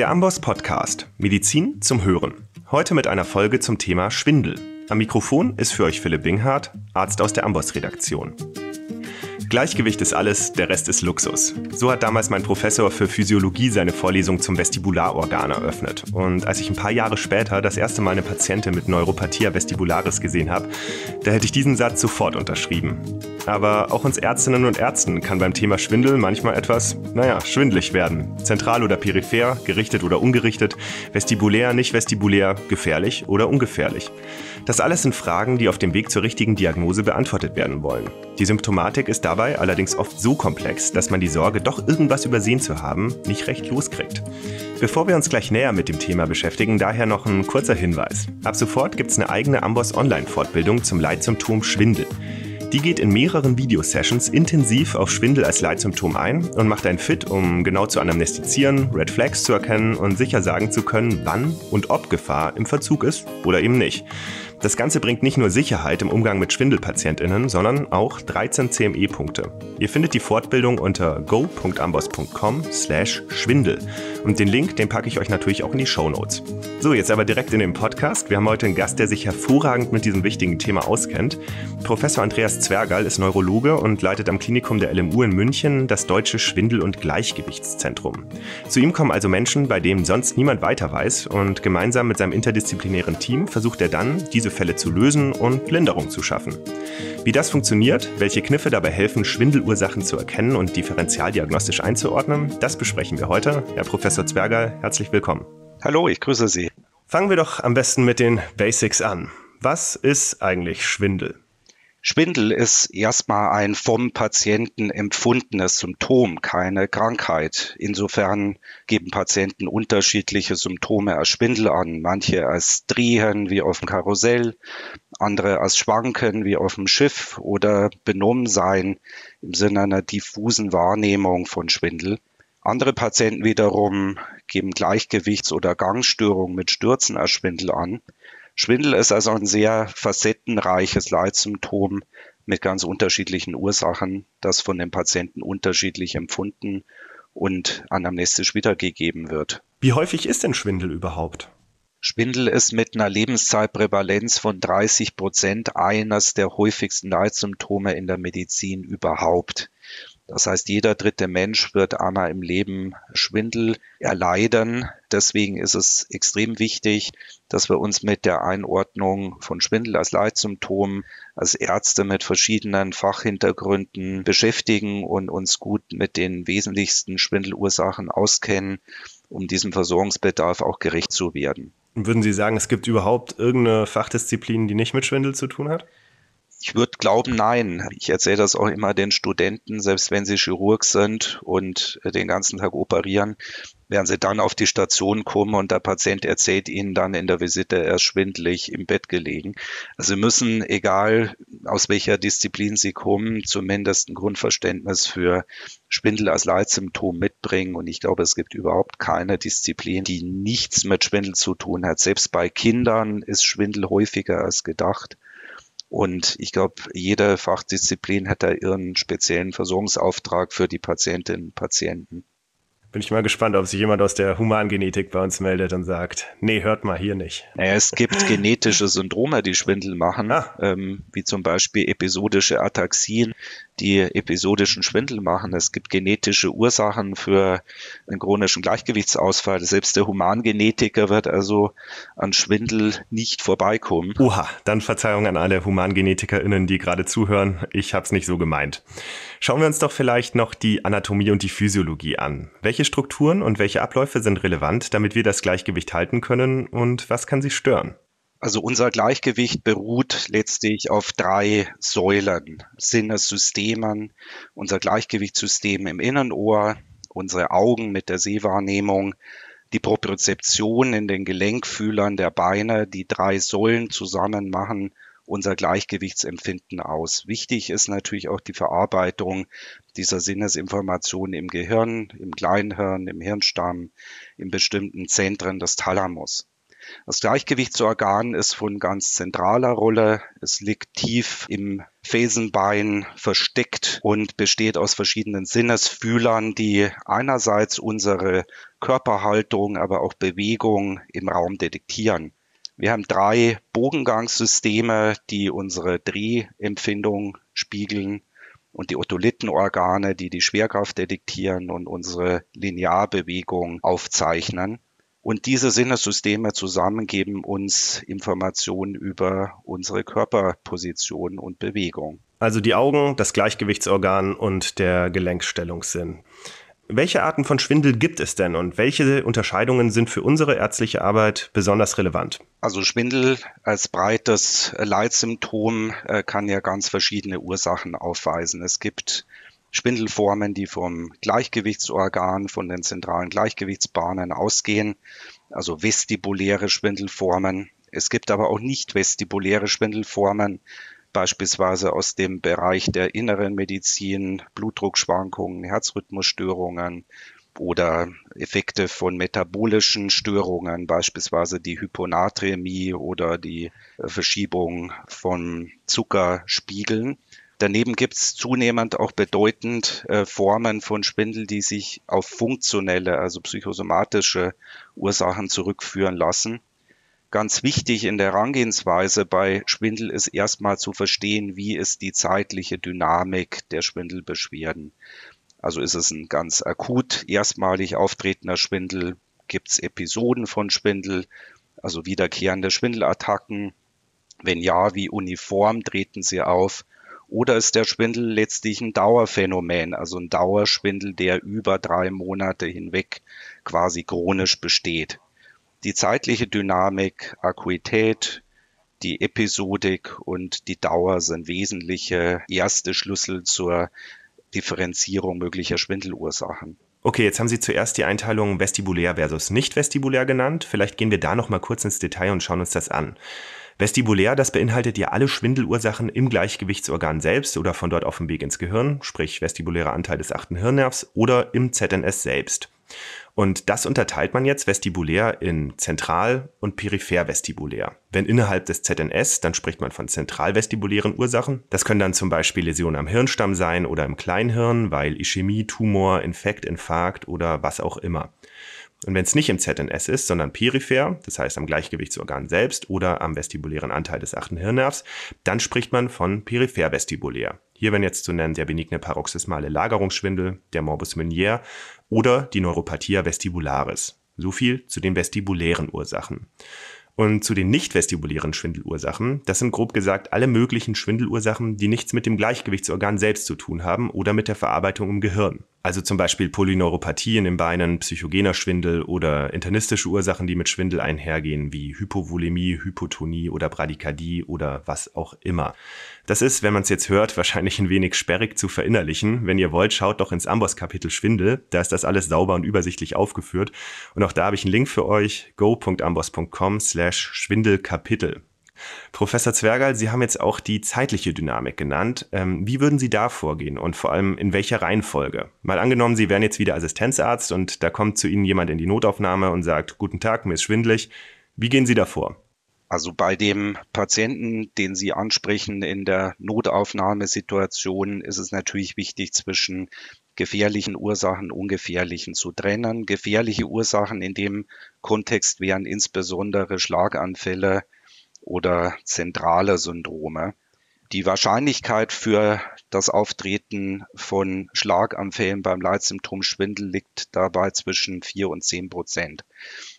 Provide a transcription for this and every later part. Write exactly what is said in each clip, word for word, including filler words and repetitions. Der AMBOSS-Podcast – Medizin zum Hören. Heute mit einer Folge zum Thema Schwindel. Am Mikrofon ist für euch Philipp Winghardt, Arzt aus der AMBOSS-Redaktion. Gleichgewicht ist alles, der Rest ist Luxus. So hat damals mein Professor für Physiologie seine Vorlesung zum Vestibularorgan eröffnet. Und als ich ein paar Jahre später das erste Mal eine Patientin mit Neuropathia vestibularis gesehen habe, da hätte ich diesen Satz sofort unterschrieben. Aber auch uns Ärztinnen und Ärzten kann beim Thema Schwindel manchmal etwas, naja, schwindelig werden. Zentral oder peripher, gerichtet oder ungerichtet, vestibulär, nicht vestibulär, gefährlich oder ungefährlich. Das alles sind Fragen, die auf dem Weg zur richtigen Diagnose beantwortet werden wollen. Die Symptomatik ist dabei allerdings oft so komplex, dass man die Sorge, doch irgendwas übersehen zu haben, nicht recht loskriegt. Bevor wir uns gleich näher mit dem Thema beschäftigen, daher noch ein kurzer Hinweis. Ab sofort gibt's eine eigene AMBOSS-Online-Fortbildung zum Leitsymptom Schwindel. Die geht in mehreren Videosessions intensiv auf Schwindel als Leitsymptom ein und macht einen fit, um genau zu anamnestizieren, Red Flags zu erkennen und sicher sagen zu können, wann und ob Gefahr im Verzug ist oder eben nicht. Das Ganze bringt nicht nur Sicherheit im Umgang mit SchwindelpatientInnen, sondern auch dreizehn C M E-Punkte. Ihr findet die Fortbildung unter go punkt amboss punkt com slash schwindel und den Link, den packe ich euch natürlich auch in die Shownotes. So, jetzt aber direkt in den Podcast. Wir haben heute einen Gast, der sich hervorragend mit diesem wichtigen Thema auskennt. Professor Andreas Zwergal ist Neurologe und leitet am Klinikum der L M U in München das Deutsche Schwindel- und Gleichgewichtszentrum. Zu ihm kommen also Menschen, bei denen sonst niemand weiter weiß, und gemeinsam mit seinem interdisziplinären Team versucht er dann, diese Fälle zu lösen und Linderung zu schaffen. Wie das funktioniert, welche Kniffe dabei helfen, Schwindelursachen zu erkennen und differentialdiagnostisch einzuordnen, das besprechen wir heute. Herr Professor Zwergal, herzlich willkommen. Hallo, ich grüße Sie. Fangen wir doch am besten mit den Basics an. Was ist eigentlich Schwindel? Schwindel ist erstmal ein vom Patienten empfundenes Symptom, keine Krankheit. Insofern geben Patienten unterschiedliche Symptome als Schwindel an. Manche als Drehen wie auf dem Karussell, andere als Schwanken wie auf dem Schiff oder Benommensein im Sinne einer diffusen Wahrnehmung von Schwindel. Andere Patienten wiederum geben Gleichgewichts- oder Gangstörungen mit Stürzen als Schwindel an. Schwindel ist also ein sehr facettenreiches Leitsymptom mit ganz unterschiedlichen Ursachen, das von den Patienten unterschiedlich empfunden und anamnestisch wiedergegeben wird. Wie häufig ist denn Schwindel überhaupt? Schwindel ist mit einer Lebenszeitprävalenz von dreißig Prozent eines der häufigsten Leitsymptome in der Medizin überhaupt. Das heißt, jeder dritte Mensch wird einmal im Leben Schwindel erleiden. Deswegen ist es extrem wichtig, dass wir uns mit der Einordnung von Schwindel als Leitsymptom, als Ärzte mit verschiedenen Fachhintergründen beschäftigen und uns gut mit den wesentlichsten Schwindelursachen auskennen, um diesem Versorgungsbedarf auch gerecht zu werden. Würden Sie sagen, es gibt überhaupt irgendeine Fachdisziplin, die nicht mit Schwindel zu tun hat? Ich würde glauben, nein. Ich erzähle das auch immer den Studenten, selbst wenn sie Chirurg sind und den ganzen Tag operieren, werden sie dann auf die Station kommen und der Patient erzählt ihnen dann in der Visite, er ist schwindelig im Bett gelegen. Also sie müssen, egal aus welcher Disziplin sie kommen, zumindest ein Grundverständnis für Schwindel als Leitsymptom mitbringen. Und ich glaube, es gibt überhaupt keine Disziplin, die nichts mit Schwindel zu tun hat. Selbst bei Kindern ist Schwindel häufiger als gedacht. Und ich glaube, jede Fachdisziplin hat da ihren speziellen Versorgungsauftrag für die Patientinnen und Patienten. Bin ich mal gespannt, ob sich jemand aus der Humangenetik bei uns meldet und sagt, nee, hört mal, hier nicht. Naja, es gibt genetische Syndrome, die Schwindel machen, ah. ähm, wie zum Beispiel episodische Ataxien, die episodischen Schwindel machen. Es gibt genetische Ursachen für einen chronischen Gleichgewichtsausfall. Selbst der Humangenetiker wird also an Schwindel nicht vorbeikommen. Oha, dann Verzeihung an alle HumangenetikerInnen, die gerade zuhören. Ich habe es nicht so gemeint. Schauen wir uns doch vielleicht noch die Anatomie und die Physiologie an. Welche Welche Strukturen und welche Abläufe sind relevant, damit wir das Gleichgewicht halten können, und was kann sie stören? Also unser Gleichgewicht beruht letztlich auf drei Säulen, Sinnessystemen, unser Gleichgewichtssystem im Innenohr, unsere Augen mit der Sehwahrnehmung, die Propriozeption in den Gelenkfühlern der Beine. Die drei Säulen zusammen machen unser Gleichgewichtsempfinden aus. Wichtig ist natürlich auch die Verarbeitung dieser Sinnesinformationen im Gehirn, im Kleinhirn, im Hirnstamm, in bestimmten Zentren des Thalamus. Das Gleichgewichtsorgan ist von ganz zentraler Rolle. Es liegt tief im Fesenbein versteckt und besteht aus verschiedenen Sinnesfühlern, die einerseits unsere Körperhaltung, aber auch Bewegung im Raum detektieren. Wir haben drei Bogengangssysteme, die unsere Drehempfindung spiegeln und die Otolittenorgane, die die Schwerkraft detektieren und unsere Linearbewegung aufzeichnen. Und diese Sinnessysteme zusammen geben uns Informationen über unsere Körperposition und Bewegung. Also die Augen, das Gleichgewichtsorgan und der Gelenkstellungssinn. Welche Arten von Schwindel gibt es denn und welche Unterscheidungen sind für unsere ärztliche Arbeit besonders relevant? Also Schwindel als breites Leitsymptom kann ja ganz verschiedene Ursachen aufweisen. Es gibt Schwindelformen, die vom Gleichgewichtsorgan, von den zentralen Gleichgewichtsbahnen ausgehen, also vestibuläre Schwindelformen. Es gibt aber auch nicht vestibuläre Schwindelformen, beispielsweise aus dem Bereich der inneren Medizin, Blutdruckschwankungen, Herzrhythmusstörungen oder Effekte von metabolischen Störungen, beispielsweise die Hyponatremie oder die Verschiebung von Zuckerspiegeln. Daneben gibt es zunehmend auch bedeutend äh, Formen von Schwindel, die sich auf funktionelle, also psychosomatische Ursachen zurückführen lassen. Ganz wichtig in der Herangehensweise bei Schwindel ist erstmal zu verstehen, wie ist die zeitliche Dynamik der Schwindelbeschwerden. Also ist es ein ganz akut erstmalig auftretender Schwindel, gibt es Episoden von Schwindel, also wiederkehrende Schwindelattacken. Wenn ja, wie uniform treten sie auf? Oder ist der Schwindel letztlich ein Dauerphänomen, also ein Dauerschwindel, der über drei Monate hinweg quasi chronisch besteht? Die zeitliche Dynamik, Akuität, die Episodik und die Dauer sind wesentliche erste Schlüssel zur Differenzierung möglicher Schwindelursachen. Okay, jetzt haben Sie zuerst die Einteilung vestibulär versus nicht vestibulär genannt. Vielleicht gehen wir da noch mal kurz ins Detail und schauen uns das an. Vestibulär, das beinhaltet ja alle Schwindelursachen im Gleichgewichtsorgan selbst oder von dort auf dem Weg ins Gehirn, sprich vestibulärer Anteil des achten Hirnnervs oder im Z N S selbst. Und das unterteilt man jetzt vestibulär in zentral- und periphervestibulär. Wenn innerhalb des Z N S, dann spricht man von zentralvestibulären Ursachen. Das können dann zum Beispiel Läsionen am Hirnstamm sein oder im Kleinhirn, weil Ischämie, Tumor, Infekt, Infarkt oder was auch immer. Und wenn es nicht im Z N S ist, sondern peripher, das heißt am Gleichgewichtsorgan selbst oder am vestibulären Anteil des achten Hirnnervs, dann spricht man von periphervestibulär. Hier wären jetzt zu nennen der benigne paroxysmale Lagerungsschwindel, der Morbus Menière oder die Neuropathia vestibularis. So viel zu den vestibulären Ursachen. Und zu den nicht vestibulären Schwindelursachen, das sind grob gesagt alle möglichen Schwindelursachen, die nichts mit dem Gleichgewichtsorgan selbst zu tun haben oder mit der Verarbeitung im Gehirn. Also zum Beispiel Polyneuropathie in den Beinen, psychogener Schwindel oder internistische Ursachen, die mit Schwindel einhergehen, wie Hypovolämie, Hypotonie oder Bradykardie oder was auch immer. Das ist, wenn man es jetzt hört, wahrscheinlich ein wenig sperrig zu verinnerlichen. Wenn ihr wollt, schaut doch ins AMBOSS-Kapitel Schwindel, da ist das alles sauber und übersichtlich aufgeführt. Und auch da habe ich einen Link für euch, go.amboss.com slash Schwindelkapitel. Professor Zwergal, Sie haben jetzt auch die zeitliche Dynamik genannt. Ähm, wie würden Sie da vorgehen und vor allem in welcher Reihenfolge? Mal angenommen, Sie wären jetzt wieder Assistenzarzt und da kommt zu Ihnen jemand in die Notaufnahme und sagt, guten Tag, mir ist schwindelig. Wie gehen Sie da vor? Also bei dem Patienten, den Sie ansprechen in der Notaufnahmesituation, ist es natürlich wichtig, zwischen gefährlichen Ursachen, ungefährlichen zu trennen. Gefährliche Ursachen in dem Kontext wären insbesondere Schlaganfälle oder zentrale Syndrome. Die Wahrscheinlichkeit für das Auftreten von Schlaganfällen beim Leitsymptom Schwindel liegt dabei zwischen vier und zehn Prozent.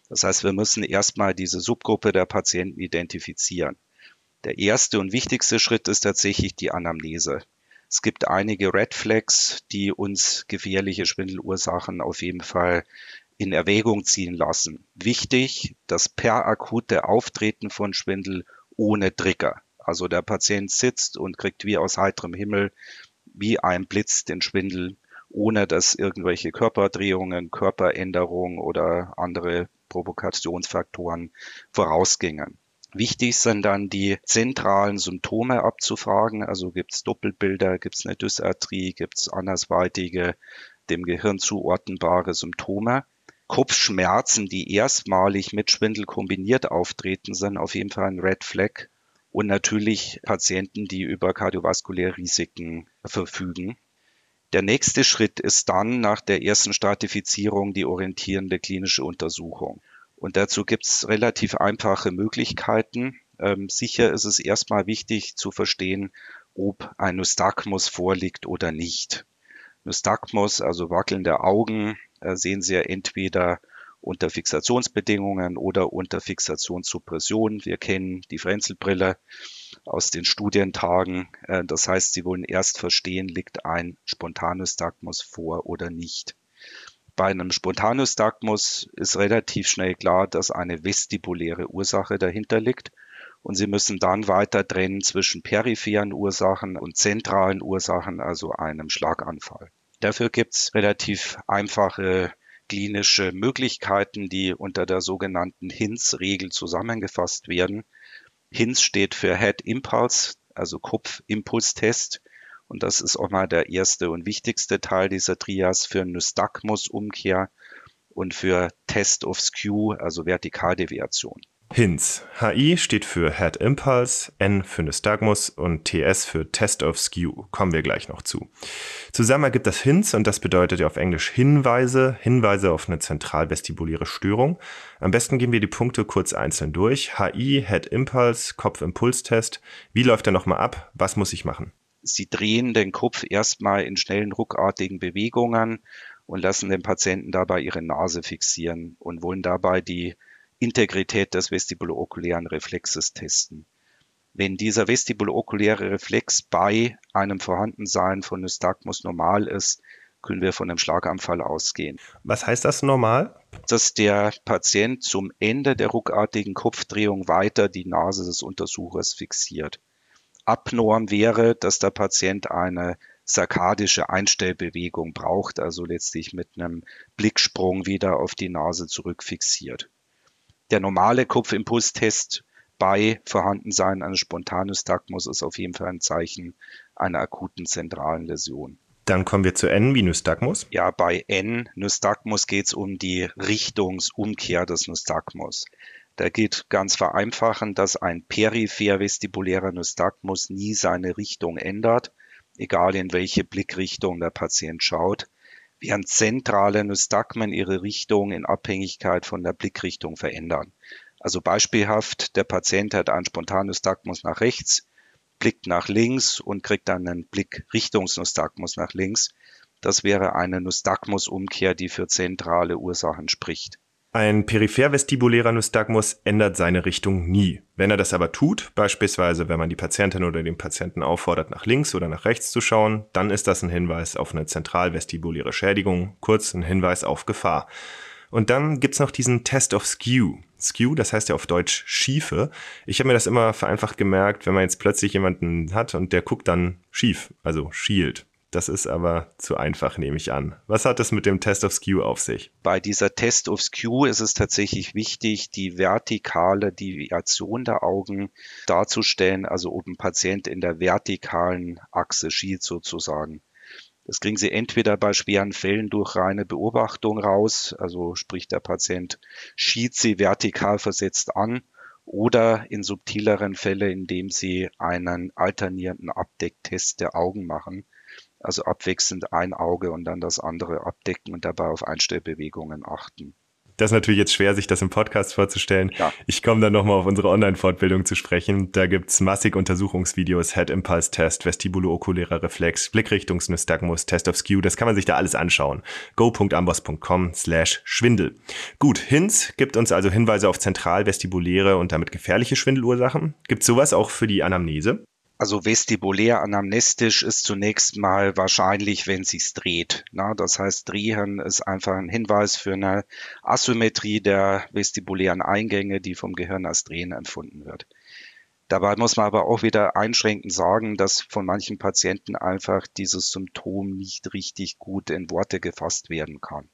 Das heißt, wir müssen erstmal diese Subgruppe der Patienten identifizieren. Der erste und wichtigste Schritt ist tatsächlich die Anamnese. Es gibt einige Red Flags, die uns gefährliche Schwindelursachen auf jeden Fall in Erwägung ziehen lassen. Wichtig, das perakute Auftreten von Schwindel ohne Trigger. Also der Patient sitzt und kriegt wie aus heiterem Himmel, wie ein Blitz den Schwindel, ohne dass irgendwelche Körperdrehungen, Körperänderungen oder andere Provokationsfaktoren vorausgingen. Wichtig sind dann die zentralen Symptome abzufragen, also gibt es Doppelbilder, gibt es eine Dysarthrie, gibt es andersweitige, dem Gehirn zuordnbare Symptome. Kopfschmerzen, die erstmalig mit Schwindel kombiniert auftreten, sind auf jeden Fall ein Red Flag. Und natürlich Patienten, die über kardiovaskuläre Risiken verfügen. Der nächste Schritt ist dann nach der ersten Stratifizierung die orientierende klinische Untersuchung. Und dazu gibt es relativ einfache Möglichkeiten. Ähm, sicher ist es erstmal wichtig zu verstehen, ob ein Nystagmus vorliegt oder nicht. Nystagmus, also wackelnde Augen, äh, sehen Sie ja entweder unter Fixationsbedingungen oder unter Fixationssuppression. Wir kennen die Frenzelbrille aus den Studientagen. Das heißt, Sie wollen erst verstehen, liegt ein Spontanystagmus vor oder nicht. Bei einem Spontanystagmus ist relativ schnell klar, dass eine vestibuläre Ursache dahinter liegt. Und Sie müssen dann weiter trennen zwischen peripheren Ursachen und zentralen Ursachen, also einem Schlaganfall. Dafür gibt es relativ einfache klinische Möglichkeiten, die unter der sogenannten HINTS-Regel zusammengefasst werden. HINTS steht für Head Impulse, also Kopfimpulstest. Und das ist auch mal der erste und wichtigste Teil dieser Trias für Nystagmus-Umkehr und für Test of Skew, also Vertikaldeviation. HINTS. H I steht für Head Impulse, N für Nystagmus und T S für Test of Skew. Kommen wir gleich noch zu. Zusammen ergibt das HINTS und das bedeutet ja auf Englisch Hinweise, Hinweise auf eine zentralvestibuläre Störung. Am besten gehen wir die Punkte kurz einzeln durch. H I, Head Impulse, Kopfimpulstest. Wie läuft der nochmal ab? Was muss ich machen? Sie drehen den Kopf erstmal in schnellen, ruckartigen Bewegungen und lassen den Patienten dabei ihre Nase fixieren und wollen dabei die Integrität des vestibulookulären Reflexes testen. Wenn dieser vestibulookuläre Reflex bei einem Vorhandensein von Nystagmus normal ist, können wir von einem Schlaganfall ausgehen. Was heißt das normal? Dass der Patient zum Ende der ruckartigen Kopfdrehung weiter die Nase des Untersuchers fixiert. Abnorm wäre, dass der Patient eine sarkadische Einstellbewegung braucht, also letztlich mit einem Blicksprung wieder auf die Nase zurückfixiert. Der normale Kopfimpulstest bei Vorhandensein eines Spontanystagmus ist auf jeden Fall ein Zeichen einer akuten zentralen Läsion. Dann kommen wir zu N wie Nystagmus. Ja, bei N Nystagmus geht es um die Richtungsumkehr des Nystagmus. Da geht ganz vereinfachen, dass ein peripher vestibulärer Nystagmus nie seine Richtung ändert, egal in welche Blickrichtung der Patient schaut, während zentrale Nystagmen ihre Richtung in Abhängigkeit von der Blickrichtung verändern. Also beispielhaft, der Patient hat einen Spontannystagmus nach rechts, blickt nach links und kriegt dann einen Blickrichtungsnystagmus nach links. Das wäre eine Nystagmusumkehr, die für zentrale Ursachen spricht. Ein peripher-vestibulärer Nystagmus ändert seine Richtung nie. Wenn er das aber tut, beispielsweise wenn man die Patientin oder den Patienten auffordert, nach links oder nach rechts zu schauen, dann ist das ein Hinweis auf eine zentralvestibuläre Schädigung, kurz ein Hinweis auf Gefahr. Und dann gibt's noch diesen Test of Skew. Skew, das heißt ja auf Deutsch Schiefe. Ich habe mir das immer vereinfacht gemerkt, wenn man jetzt plötzlich jemanden hat und der guckt dann schief, also schielt. Das ist aber zu einfach, nehme ich an. Was hat es mit dem Test of Skew auf sich? Bei dieser Test of Skew ist es tatsächlich wichtig, die vertikale Deviation der Augen darzustellen, also ob ein Patient in der vertikalen Achse schielt sozusagen. Das kriegen Sie entweder bei schweren Fällen durch reine Beobachtung raus, also sprich der Patient schielt Sie vertikal versetzt an, oder in subtileren Fällen, indem Sie einen alternierenden Abdecktest der Augen machen. Also abwechselnd ein Auge und dann das andere abdecken und dabei auf Einstellbewegungen achten. Das ist natürlich jetzt schwer, sich das im Podcast vorzustellen. Ja. Ich komme dann nochmal auf unsere Online-Fortbildung zu sprechen. Da gibt es massig Untersuchungsvideos, Head-Impulse-Test, vestibulo-okulärer Reflex, Blickrichtungsnystagmus, Test of Skew. Das kann man sich da alles anschauen. go.amboss.com slash Schwindel. Gut, HINTS gibt uns also Hinweise auf zentralvestibuläre und damit gefährliche Schwindelursachen. Gibt es sowas auch für die Anamnese? Also vestibulär anamnestisch ist zunächst mal wahrscheinlich, wenn es sich dreht. Na, das heißt, Drehen ist einfach ein Hinweis für eine Asymmetrie der vestibulären Eingänge, die vom Gehirn als Drehen empfunden wird. Dabei muss man aber auch wieder einschränkend sagen, dass von manchen Patienten einfach dieses Symptom nicht richtig gut in Worte gefasst werden kann.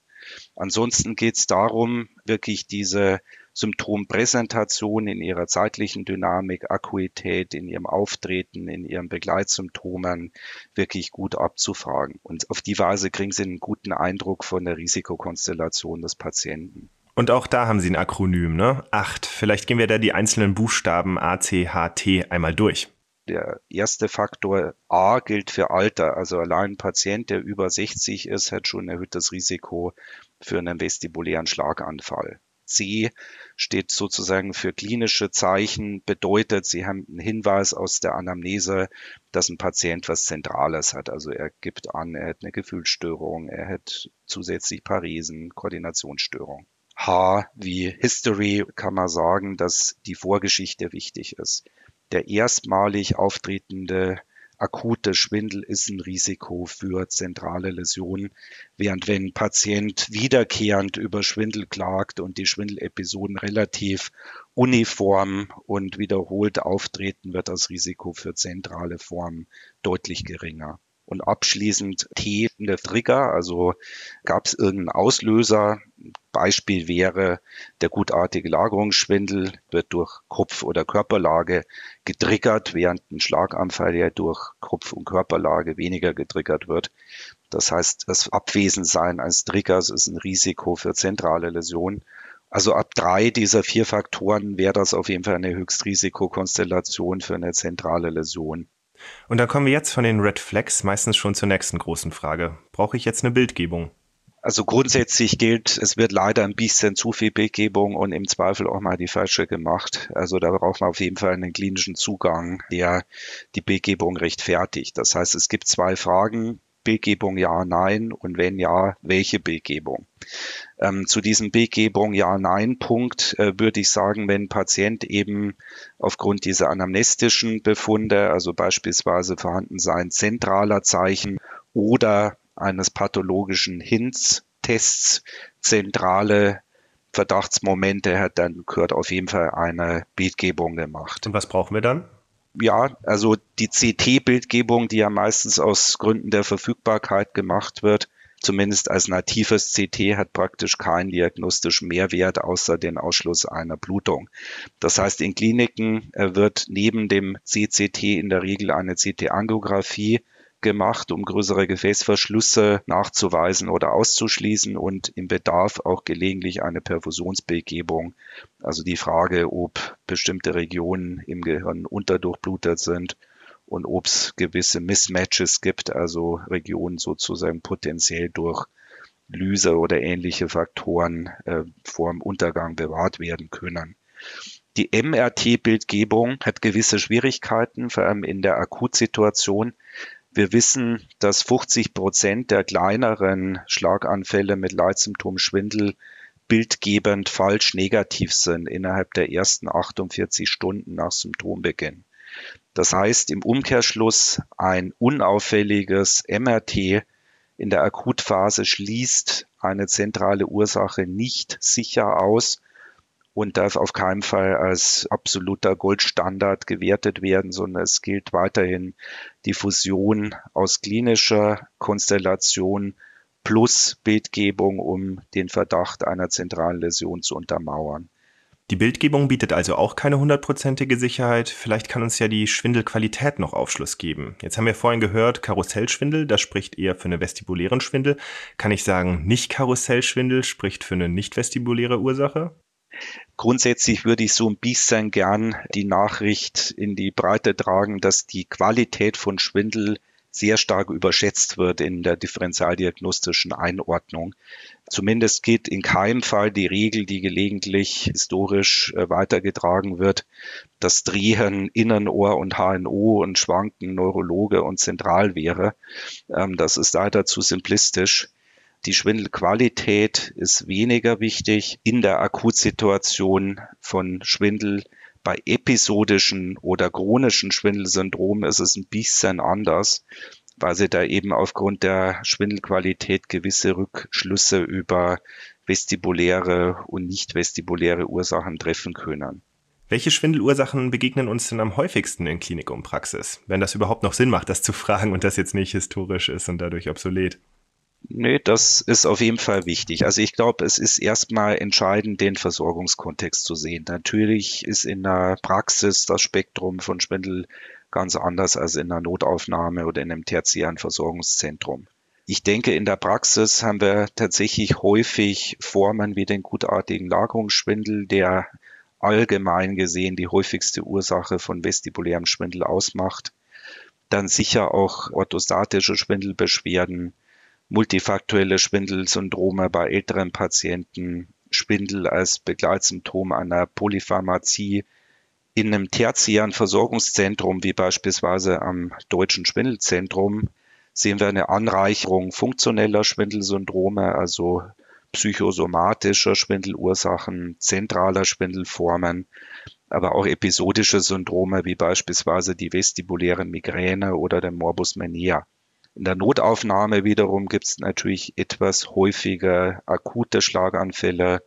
Ansonsten geht es darum, wirklich diese Symptompräsentation in ihrer zeitlichen Dynamik, Akuität, in ihrem Auftreten, in ihren Begleitsymptomen wirklich gut abzufragen. Und auf die Weise kriegen Sie einen guten Eindruck von der Risikokonstellation des Patienten. Und auch da haben Sie ein Akronym, ne? ACHT. Vielleicht gehen wir da die einzelnen Buchstaben A, C, H, T einmal durch. Der erste Faktor A gilt für Alter. Also allein ein Patient, der über sechzig ist, hat schon ein erhöhtes Risiko für einen vestibulären Schlaganfall. C steht sozusagen für klinische Zeichen, bedeutet, Sie haben einen Hinweis aus der Anamnese, dass ein Patient was Zentrales hat. Also er gibt an, er hat eine Gefühlsstörung, er hat zusätzlich Paresen, Koordinationsstörung. H wie History kann man sagen, dass die Vorgeschichte wichtig ist. Der erstmalig auftretende akute Schwindel ist ein Risiko für zentrale Läsionen, während wenn ein Patient wiederkehrend über Schwindel klagt und die Schwindelepisoden relativ uniform und wiederholt auftreten, wird das Risiko für zentrale Formen deutlich geringer. Und abschließend T, der Trigger, also gab es irgendeinen Auslöser. Beispiel wäre, der gutartige Lagerungsschwindel wird durch Kopf- oder Körperlage getriggert, während ein Schlaganfall ja durch Kopf- und Körperlage weniger getriggert wird. Das heißt, das Abwesensein eines Triggers ist ein Risiko für zentrale Läsionen. Also ab drei dieser vier Faktoren wäre das auf jeden Fall eine Höchstrisikokonstellation für eine zentrale Läsion. Und dann kommen wir jetzt von den Red Flags meistens schon zur nächsten großen Frage. Brauche ich jetzt eine Bildgebung? Also grundsätzlich gilt, es wird leider ein bisschen zu viel Bildgebung und im Zweifel auch mal die falsche gemacht. Also da braucht man auf jeden Fall einen klinischen Zugang, der die Bildgebung rechtfertigt. Das heißt, es gibt zwei Fragen. Bildgebung ja, nein und wenn ja, welche Bildgebung? Ähm, zu diesem Bildgebung ja, nein Punkt äh, würde ich sagen, wenn ein Patient eben aufgrund dieser anamnestischen Befunde, also beispielsweise Vorhandensein zentraler Zeichen oder eines pathologischen Hints-Tests zentrale Verdachtsmomente hat, dann gehört auf jeden Fall eine Bildgebung gemacht. Und was brauchen wir dann? Ja, also die C T-Bildgebung, die ja meistens aus Gründen der Verfügbarkeit gemacht wird, zumindest als natives C T, hat praktisch keinen diagnostischen Mehrwert, außer den Ausschluss einer Blutung. Das heißt, in Kliniken wird neben dem C C T in der Regel eine C T-Angiografie gemacht, um größere Gefäßverschlüsse nachzuweisen oder auszuschließen und im Bedarf auch gelegentlich eine Perfusionsbildgebung. Also die Frage, ob bestimmte Regionen im Gehirn unterdurchblutet sind und ob es gewisse Mismatches gibt, also Regionen sozusagen potenziell durch Lyse oder ähnliche Faktoren äh, vor dem Untergang bewahrt werden können. Die M R T-Bildgebung hat gewisse Schwierigkeiten, vor allem in der Akutsituation. Wir wissen, dass fünfzig Prozent der kleineren Schlaganfälle mit Leitsymptom Schwindel bildgebend falsch negativ sind innerhalb der ersten achtundvierzig Stunden nach Symptombeginn. Das heißt im Umkehrschluss, ein unauffälliges M R T in der Akutphase schließt eine zentrale Ursache nicht sicher aus und darf auf keinen Fall als absoluter Goldstandard gewertet werden, sondern es gilt weiterhin die Fusion aus klinischer Konstellation plus Bildgebung, um den Verdacht einer zentralen Läsion zu untermauern. Die Bildgebung bietet also auch keine hundertprozentige Sicherheit. Vielleicht kann uns ja die Schwindelqualität noch Aufschluss geben. Jetzt haben wir vorhin gehört, Karussellschwindel, das spricht eher für einen vestibulären Schwindel. Kann ich sagen, nicht Karussellschwindel spricht für eine nicht vestibuläre Ursache? Grundsätzlich würde ich so ein bisschen gern die Nachricht in die Breite tragen, dass die Qualität von Schwindel sehr stark überschätzt wird in der differentialdiagnostischen Einordnung. Zumindest gilt in keinem Fall die Regel, die gelegentlich historisch weitergetragen wird, dass Drehen, Innenohr und H N O und Schwanken Neurologe und zentral wäre. Das ist leider zu simplistisch. Die Schwindelqualität ist weniger wichtig in der Akutsituation von Schwindel. Bei episodischen oder chronischen Schwindelsyndromen ist es ein bisschen anders, weil sie da eben aufgrund der Schwindelqualität gewisse Rückschlüsse über vestibuläre und nicht vestibuläre Ursachen treffen können. Welche Schwindelursachen begegnen uns denn am häufigsten in Klinik und Praxis? Wenn das überhaupt noch Sinn macht, das zu fragen und das jetzt nicht historisch ist und dadurch obsolet. Nee, das ist auf jeden Fall wichtig. Also ich glaube, es ist erstmal entscheidend, den Versorgungskontext zu sehen. Natürlich ist in der Praxis das Spektrum von Schwindel ganz anders als in der Notaufnahme oder in einem tertiären Versorgungszentrum. Ich denke, in der Praxis haben wir tatsächlich häufig Formen wie den gutartigen Lagerungsschwindel, der allgemein gesehen die häufigste Ursache von vestibulärem Schwindel ausmacht. Dann sicher auch orthostatische Schwindelbeschwerden, multifaktuelle Schwindelsyndrome bei älteren Patienten, Schwindel als Begleitsymptom einer Polypharmazie in einem tertiären Versorgungszentrum, wie beispielsweise am Deutschen Schwindelzentrum, sehen wir eine Anreicherung funktioneller Schwindelsyndrome, also psychosomatischer Schwindelursachen, zentraler Schwindelformen, aber auch episodische Syndrome, wie beispielsweise die vestibuläre Migräne oder den Morbus Menière. In der Notaufnahme wiederum gibt es natürlich etwas häufiger akute Schlaganfälle,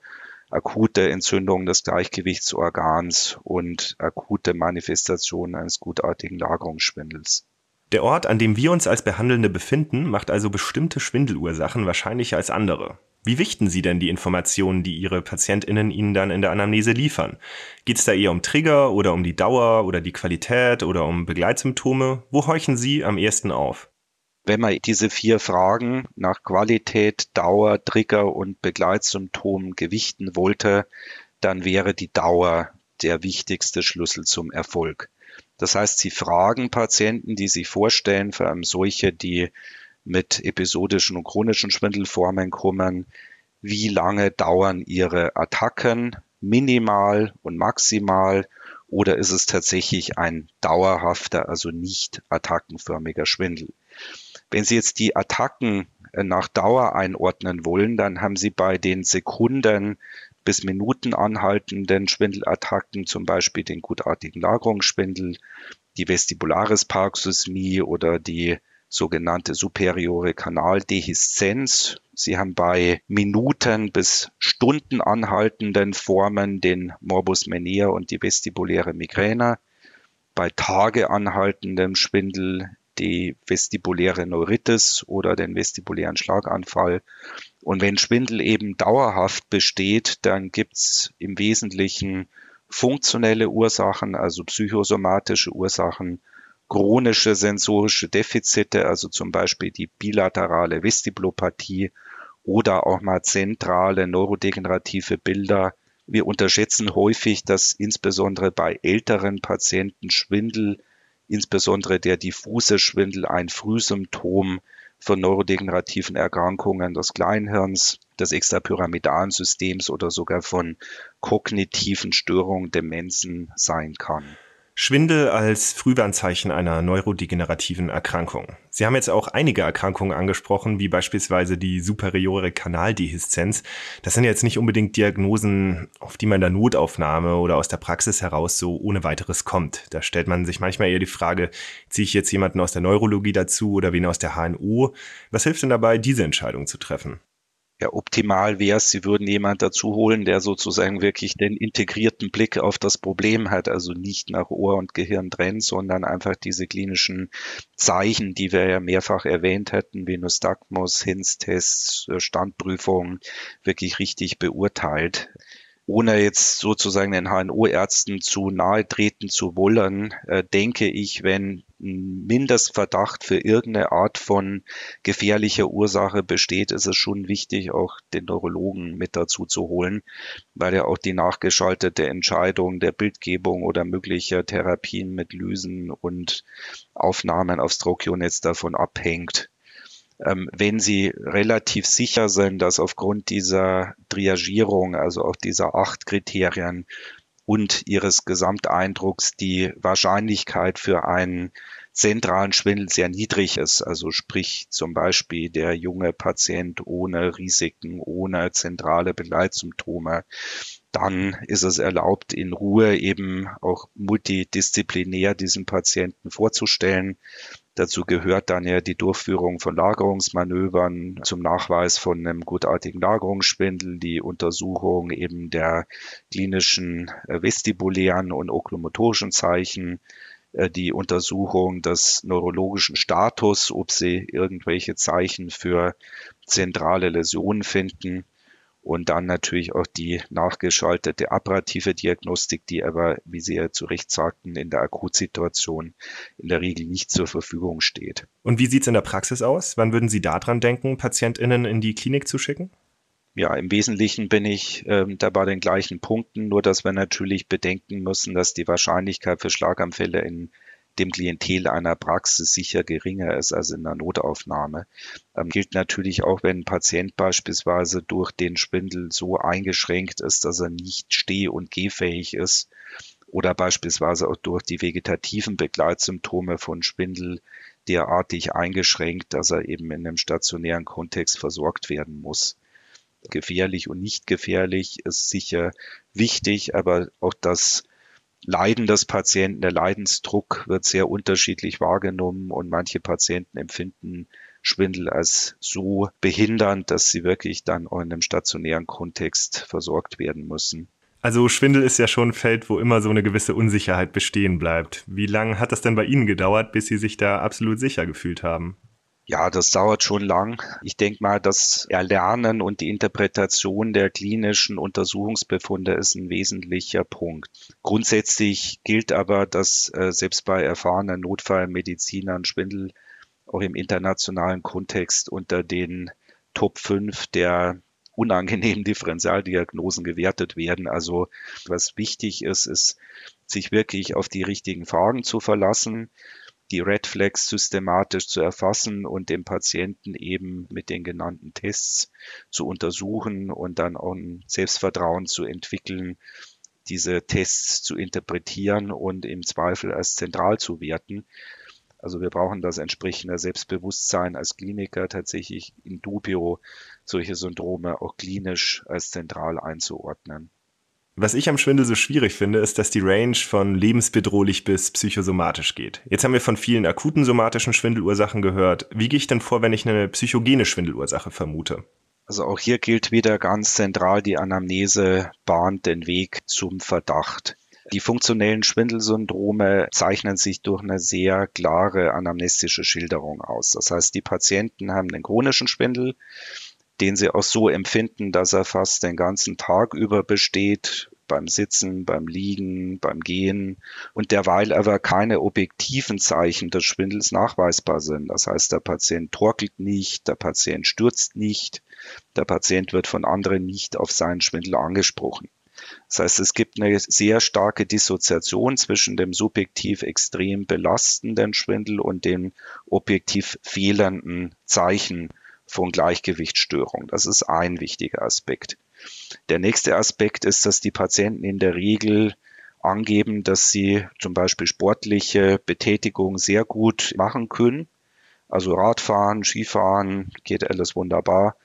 akute Entzündung des Gleichgewichtsorgans und akute Manifestationen eines gutartigen Lagerungsschwindels. Der Ort, an dem wir uns als Behandelnde befinden, macht also bestimmte Schwindelursachen wahrscheinlicher als andere. Wie wichten Sie denn die Informationen, die Ihre PatientInnen Ihnen dann in der Anamnese liefern? Geht es da eher um Trigger oder um die Dauer oder die Qualität oder um Begleitsymptome? Wo horchen Sie am ehesten auf? Wenn man diese vier Fragen nach Qualität, Dauer, Trigger und Begleitsymptomen gewichten wollte, dann wäre die Dauer der wichtigste Schlüssel zum Erfolg. Das heißt, Sie fragen Patienten, die sich vorstellen, vor allem solche, die mit episodischen und chronischen Schwindelformen kommen, wie lange dauern ihre Attacken, minimal und maximal, oder ist es tatsächlich ein dauerhafter, also nicht attackenförmiger Schwindel? Wenn Sie jetzt die Attacken nach Dauer einordnen wollen, dann haben Sie bei den Sekunden bis Minuten anhaltenden Schwindelattacken, zum Beispiel den gutartigen Lagerungsschwindel, die vestibularis paroxysmi oder die sogenannte superiore Kanaldehiszenz. Sie haben bei Minuten bis Stunden anhaltenden Formen den Morbus Menière und die vestibuläre Migräne, bei Tage anhaltendem Schwindel die vestibuläre Neuritis oder den vestibulären Schlaganfall. Und wenn Schwindel eben dauerhaft besteht, dann gibt es im Wesentlichen funktionelle Ursachen, also psychosomatische Ursachen, chronische sensorische Defizite, also zum Beispiel die bilaterale Vestibulopathie oder auch mal zentrale neurodegenerative Bilder. Wir unterschätzen häufig, dass insbesondere bei älteren Patienten Schwindel, insbesondere der diffuse Schwindel, ein Frühsymptom von neurodegenerativen Erkrankungen des Kleinhirns, des extrapyramidalen Systems oder sogar von kognitiven Störungen, Demenzen sein kann. Schwindel als Frühwarnzeichen einer neurodegenerativen Erkrankung. Sie haben jetzt auch einige Erkrankungen angesprochen, wie beispielsweise die superiore Kanaldehiszenz. Das sind jetzt nicht unbedingt Diagnosen, auf die man in der Notaufnahme oder aus der Praxis heraus so ohne weiteres kommt. Da stellt man sich manchmal eher die Frage, ziehe ich jetzt jemanden aus der Neurologie dazu oder wen aus der H N O? Was hilft denn dabei, diese Entscheidung zu treffen? Ja, optimal wäre es, Sie würden jemanden dazu holen, der sozusagen wirklich den integrierten Blick auf das Problem hat, also nicht nach Ohr und Gehirn trennt, sondern einfach diese klinischen Zeichen, die wir ja mehrfach erwähnt hatten, wie Nystagmus, H I N T S-Tests, Standprüfungen, wirklich richtig beurteilt. Ohne jetzt sozusagen den H N O-Ärzten zu nahe treten zu wollen, denke ich, wenn ein Mindestverdacht für irgendeine Art von gefährlicher Ursache besteht, ist es schon wichtig, auch den Neurologen mit dazu zu holen, weil ja auch die nachgeschaltete Entscheidung der Bildgebung oder möglicher Therapien mit Lysen und Aufnahmen aufs Tropionetz davon abhängt. Wenn Sie relativ sicher sind, dass aufgrund dieser Triagierung, also auch dieser acht Kriterien, und ihres Gesamteindrucks die Wahrscheinlichkeit für einen zentralen Schwindel sehr niedrig ist. Also sprich zum Beispiel der junge Patient ohne Risiken, ohne zentrale Begleitsymptome. Dann ist es erlaubt, in Ruhe eben auch multidisziplinär diesen Patienten vorzustellen. Dazu gehört dann ja die Durchführung von Lagerungsmanövern zum Nachweis von einem gutartigen Lagerungsschwindel, die Untersuchung eben der klinischen vestibulären und okklumotorischen Zeichen, die Untersuchung des neurologischen Status, ob sie irgendwelche Zeichen für zentrale Läsionen finden und dann natürlich auch die nachgeschaltete apparative Diagnostik, die aber, wie Sie ja zu Recht sagten, in der Akutsituation in der Regel nicht zur Verfügung steht. Und wie sieht es in der Praxis aus? Wann würden Sie daran denken, PatientInnen in die Klinik zu schicken? Ja, im Wesentlichen bin ich äh, da bei den gleichen Punkten, nur dass wir natürlich bedenken müssen, dass die Wahrscheinlichkeit für Schlaganfälle in dem Klientel einer Praxis sicher geringer ist als in der Notaufnahme. Ähm, gilt natürlich auch, wenn ein Patient beispielsweise durch den Schwindel so eingeschränkt ist, dass er nicht steh- und gehfähig ist oder beispielsweise auch durch die vegetativen Begleitsymptome von Schwindel derartig eingeschränkt, dass er eben in einem stationären Kontext versorgt werden muss. Gefährlich und nicht gefährlich ist sicher wichtig, aber auch das Leiden des Patienten, der Leidensdruck wird sehr unterschiedlich wahrgenommen und manche Patienten empfinden Schwindel als so behindernd, dass sie wirklich dann auch in einem stationären Kontext versorgt werden müssen. Also Schwindel ist ja schon ein Feld, wo immer so eine gewisse Unsicherheit bestehen bleibt. Wie lange hat das denn bei Ihnen gedauert, bis Sie sich da absolut sicher gefühlt haben? Ja, das dauert schon lang. Ich denke mal, das Erlernen und die Interpretation der klinischen Untersuchungsbefunde ist ein wesentlicher Punkt. Grundsätzlich gilt aber, dass äh, selbst bei erfahrenen Notfallmedizinern Schwindel auch im internationalen Kontext unter den Top fünf der unangenehmen Differentialdiagnosen gewertet werden. Also was wichtig ist, ist, sich wirklich auf die richtigen Fragen zu verlassen, die Red Flags systematisch zu erfassen und den Patienten eben mit den genannten Tests zu untersuchen und dann auch ein Selbstvertrauen zu entwickeln, diese Tests zu interpretieren und im Zweifel als zentral zu werten. Also wir brauchen das entsprechende Selbstbewusstsein als Kliniker, tatsächlich in dubio solche Syndrome auch klinisch als zentral einzuordnen. Was ich am Schwindel so schwierig finde, ist, dass die Range von lebensbedrohlich bis psychosomatisch geht. Jetzt haben wir von vielen akuten somatischen Schwindelursachen gehört. Wie gehe ich denn vor, wenn ich eine psychogene Schwindelursache vermute? Also auch hier gilt wieder ganz zentral, die Anamnese bahnt den Weg zum Verdacht. Die funktionellen Schwindelsyndrome zeichnen sich durch eine sehr klare anamnestische Schilderung aus. Das heißt, die Patienten haben einen chronischen Schwindel, den sie auch so empfinden, dass er fast den ganzen Tag über besteht, beim Sitzen, beim Liegen, beim Gehen und derweil aber keine objektiven Zeichen des Schwindels nachweisbar sind. Das heißt, der Patient torkelt nicht, der Patient stürzt nicht, der Patient wird von anderen nicht auf seinen Schwindel angesprochen. Das heißt, es gibt eine sehr starke Dissoziation zwischen dem subjektiv extrem belastenden Schwindel und dem objektiv fehlenden Zeichen von Gleichgewichtsstörung. Das ist ein wichtiger Aspekt. Der nächste Aspekt ist, dass die Patienten in der Regel angeben, dass sie zum Beispiel sportliche Betätigung sehr gut machen können. Also Radfahren, Skifahren, geht alles wunderbar.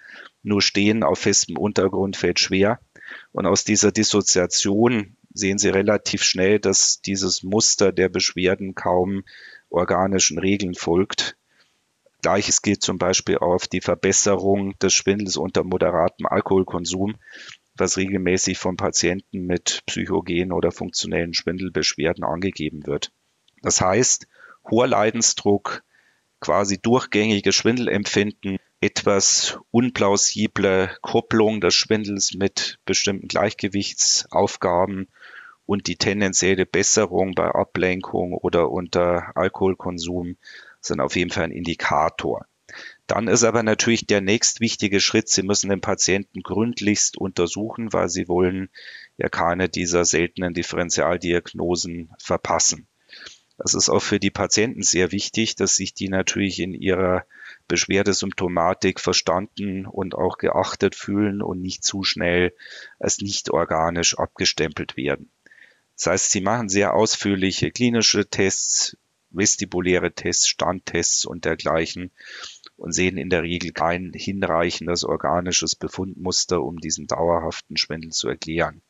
Nur Stehen auf festem Untergrund fällt schwer. Und aus dieser Dissoziation sehen sie relativ schnell, dass dieses Muster der Beschwerden kaum organischen Regeln folgt. Gleiches gilt zum Beispiel auf die Verbesserung des Schwindels unter moderatem Alkoholkonsum, was regelmäßig von Patienten mit psychogenen oder funktionellen Schwindelbeschwerden angegeben wird. Das heißt, hoher Leidensdruck, quasi durchgängiges Schwindelempfinden, etwas unplausible Kopplung des Schwindels mit bestimmten Gleichgewichtsaufgaben und die tendenzielle Besserung bei Ablenkung oder unter Alkoholkonsum sind auf jeden Fall ein Indikator. Dann ist aber natürlich der nächstwichtige Schritt, Sie müssen den Patienten gründlichst untersuchen, weil Sie wollen ja keine dieser seltenen Differentialdiagnosen verpassen. Das ist auch für die Patienten sehr wichtig, dass sich die natürlich in ihrer Beschwerdesymptomatik verstanden und auch geachtet fühlen und nicht zu schnell als nicht organisch abgestempelt werden. Das heißt, Sie machen sehr ausführliche klinische Tests, vestibuläre Tests, Standtests und dergleichen und sehen in der Regel kein hinreichendes organisches Befundmuster, um diesen dauerhaften Schwindel zu erklären.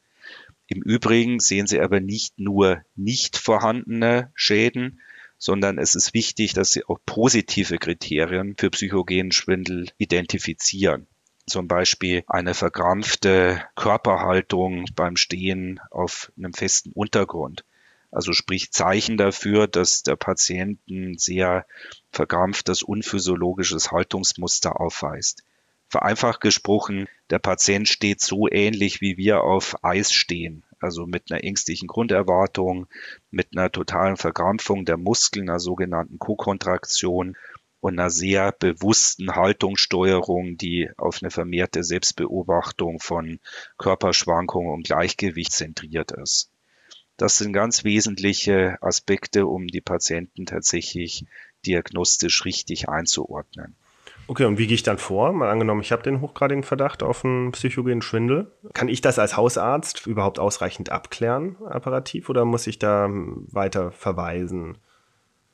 Im Übrigen sehen Sie aber nicht nur nicht vorhandene Schäden, sondern es ist wichtig, dass Sie auch positive Kriterien für psychogenen Schwindel identifizieren. Zum Beispiel eine verkrampfte Körperhaltung beim Stehen auf einem festen Untergrund. Also sprich Zeichen dafür, dass der Patient ein sehr verkrampftes, unphysiologisches Haltungsmuster aufweist. Vereinfacht gesprochen, der Patient steht so ähnlich, wie wir auf Eis stehen. Also mit einer ängstlichen Grunderwartung, mit einer totalen Verkrampfung der Muskeln, einer sogenannten Kokontraktion und einer sehr bewussten Haltungssteuerung, die auf eine vermehrte Selbstbeobachtung von Körperschwankungen und Gleichgewicht zentriert ist. Das sind ganz wesentliche Aspekte, um die Patienten tatsächlich diagnostisch richtig einzuordnen. Okay, und wie gehe ich dann vor? Mal angenommen, ich habe den hochgradigen Verdacht auf einen psychogenen Schwindel. Kann ich das als Hausarzt überhaupt ausreichend abklären, apparativ, oder muss ich da weiter verweisen?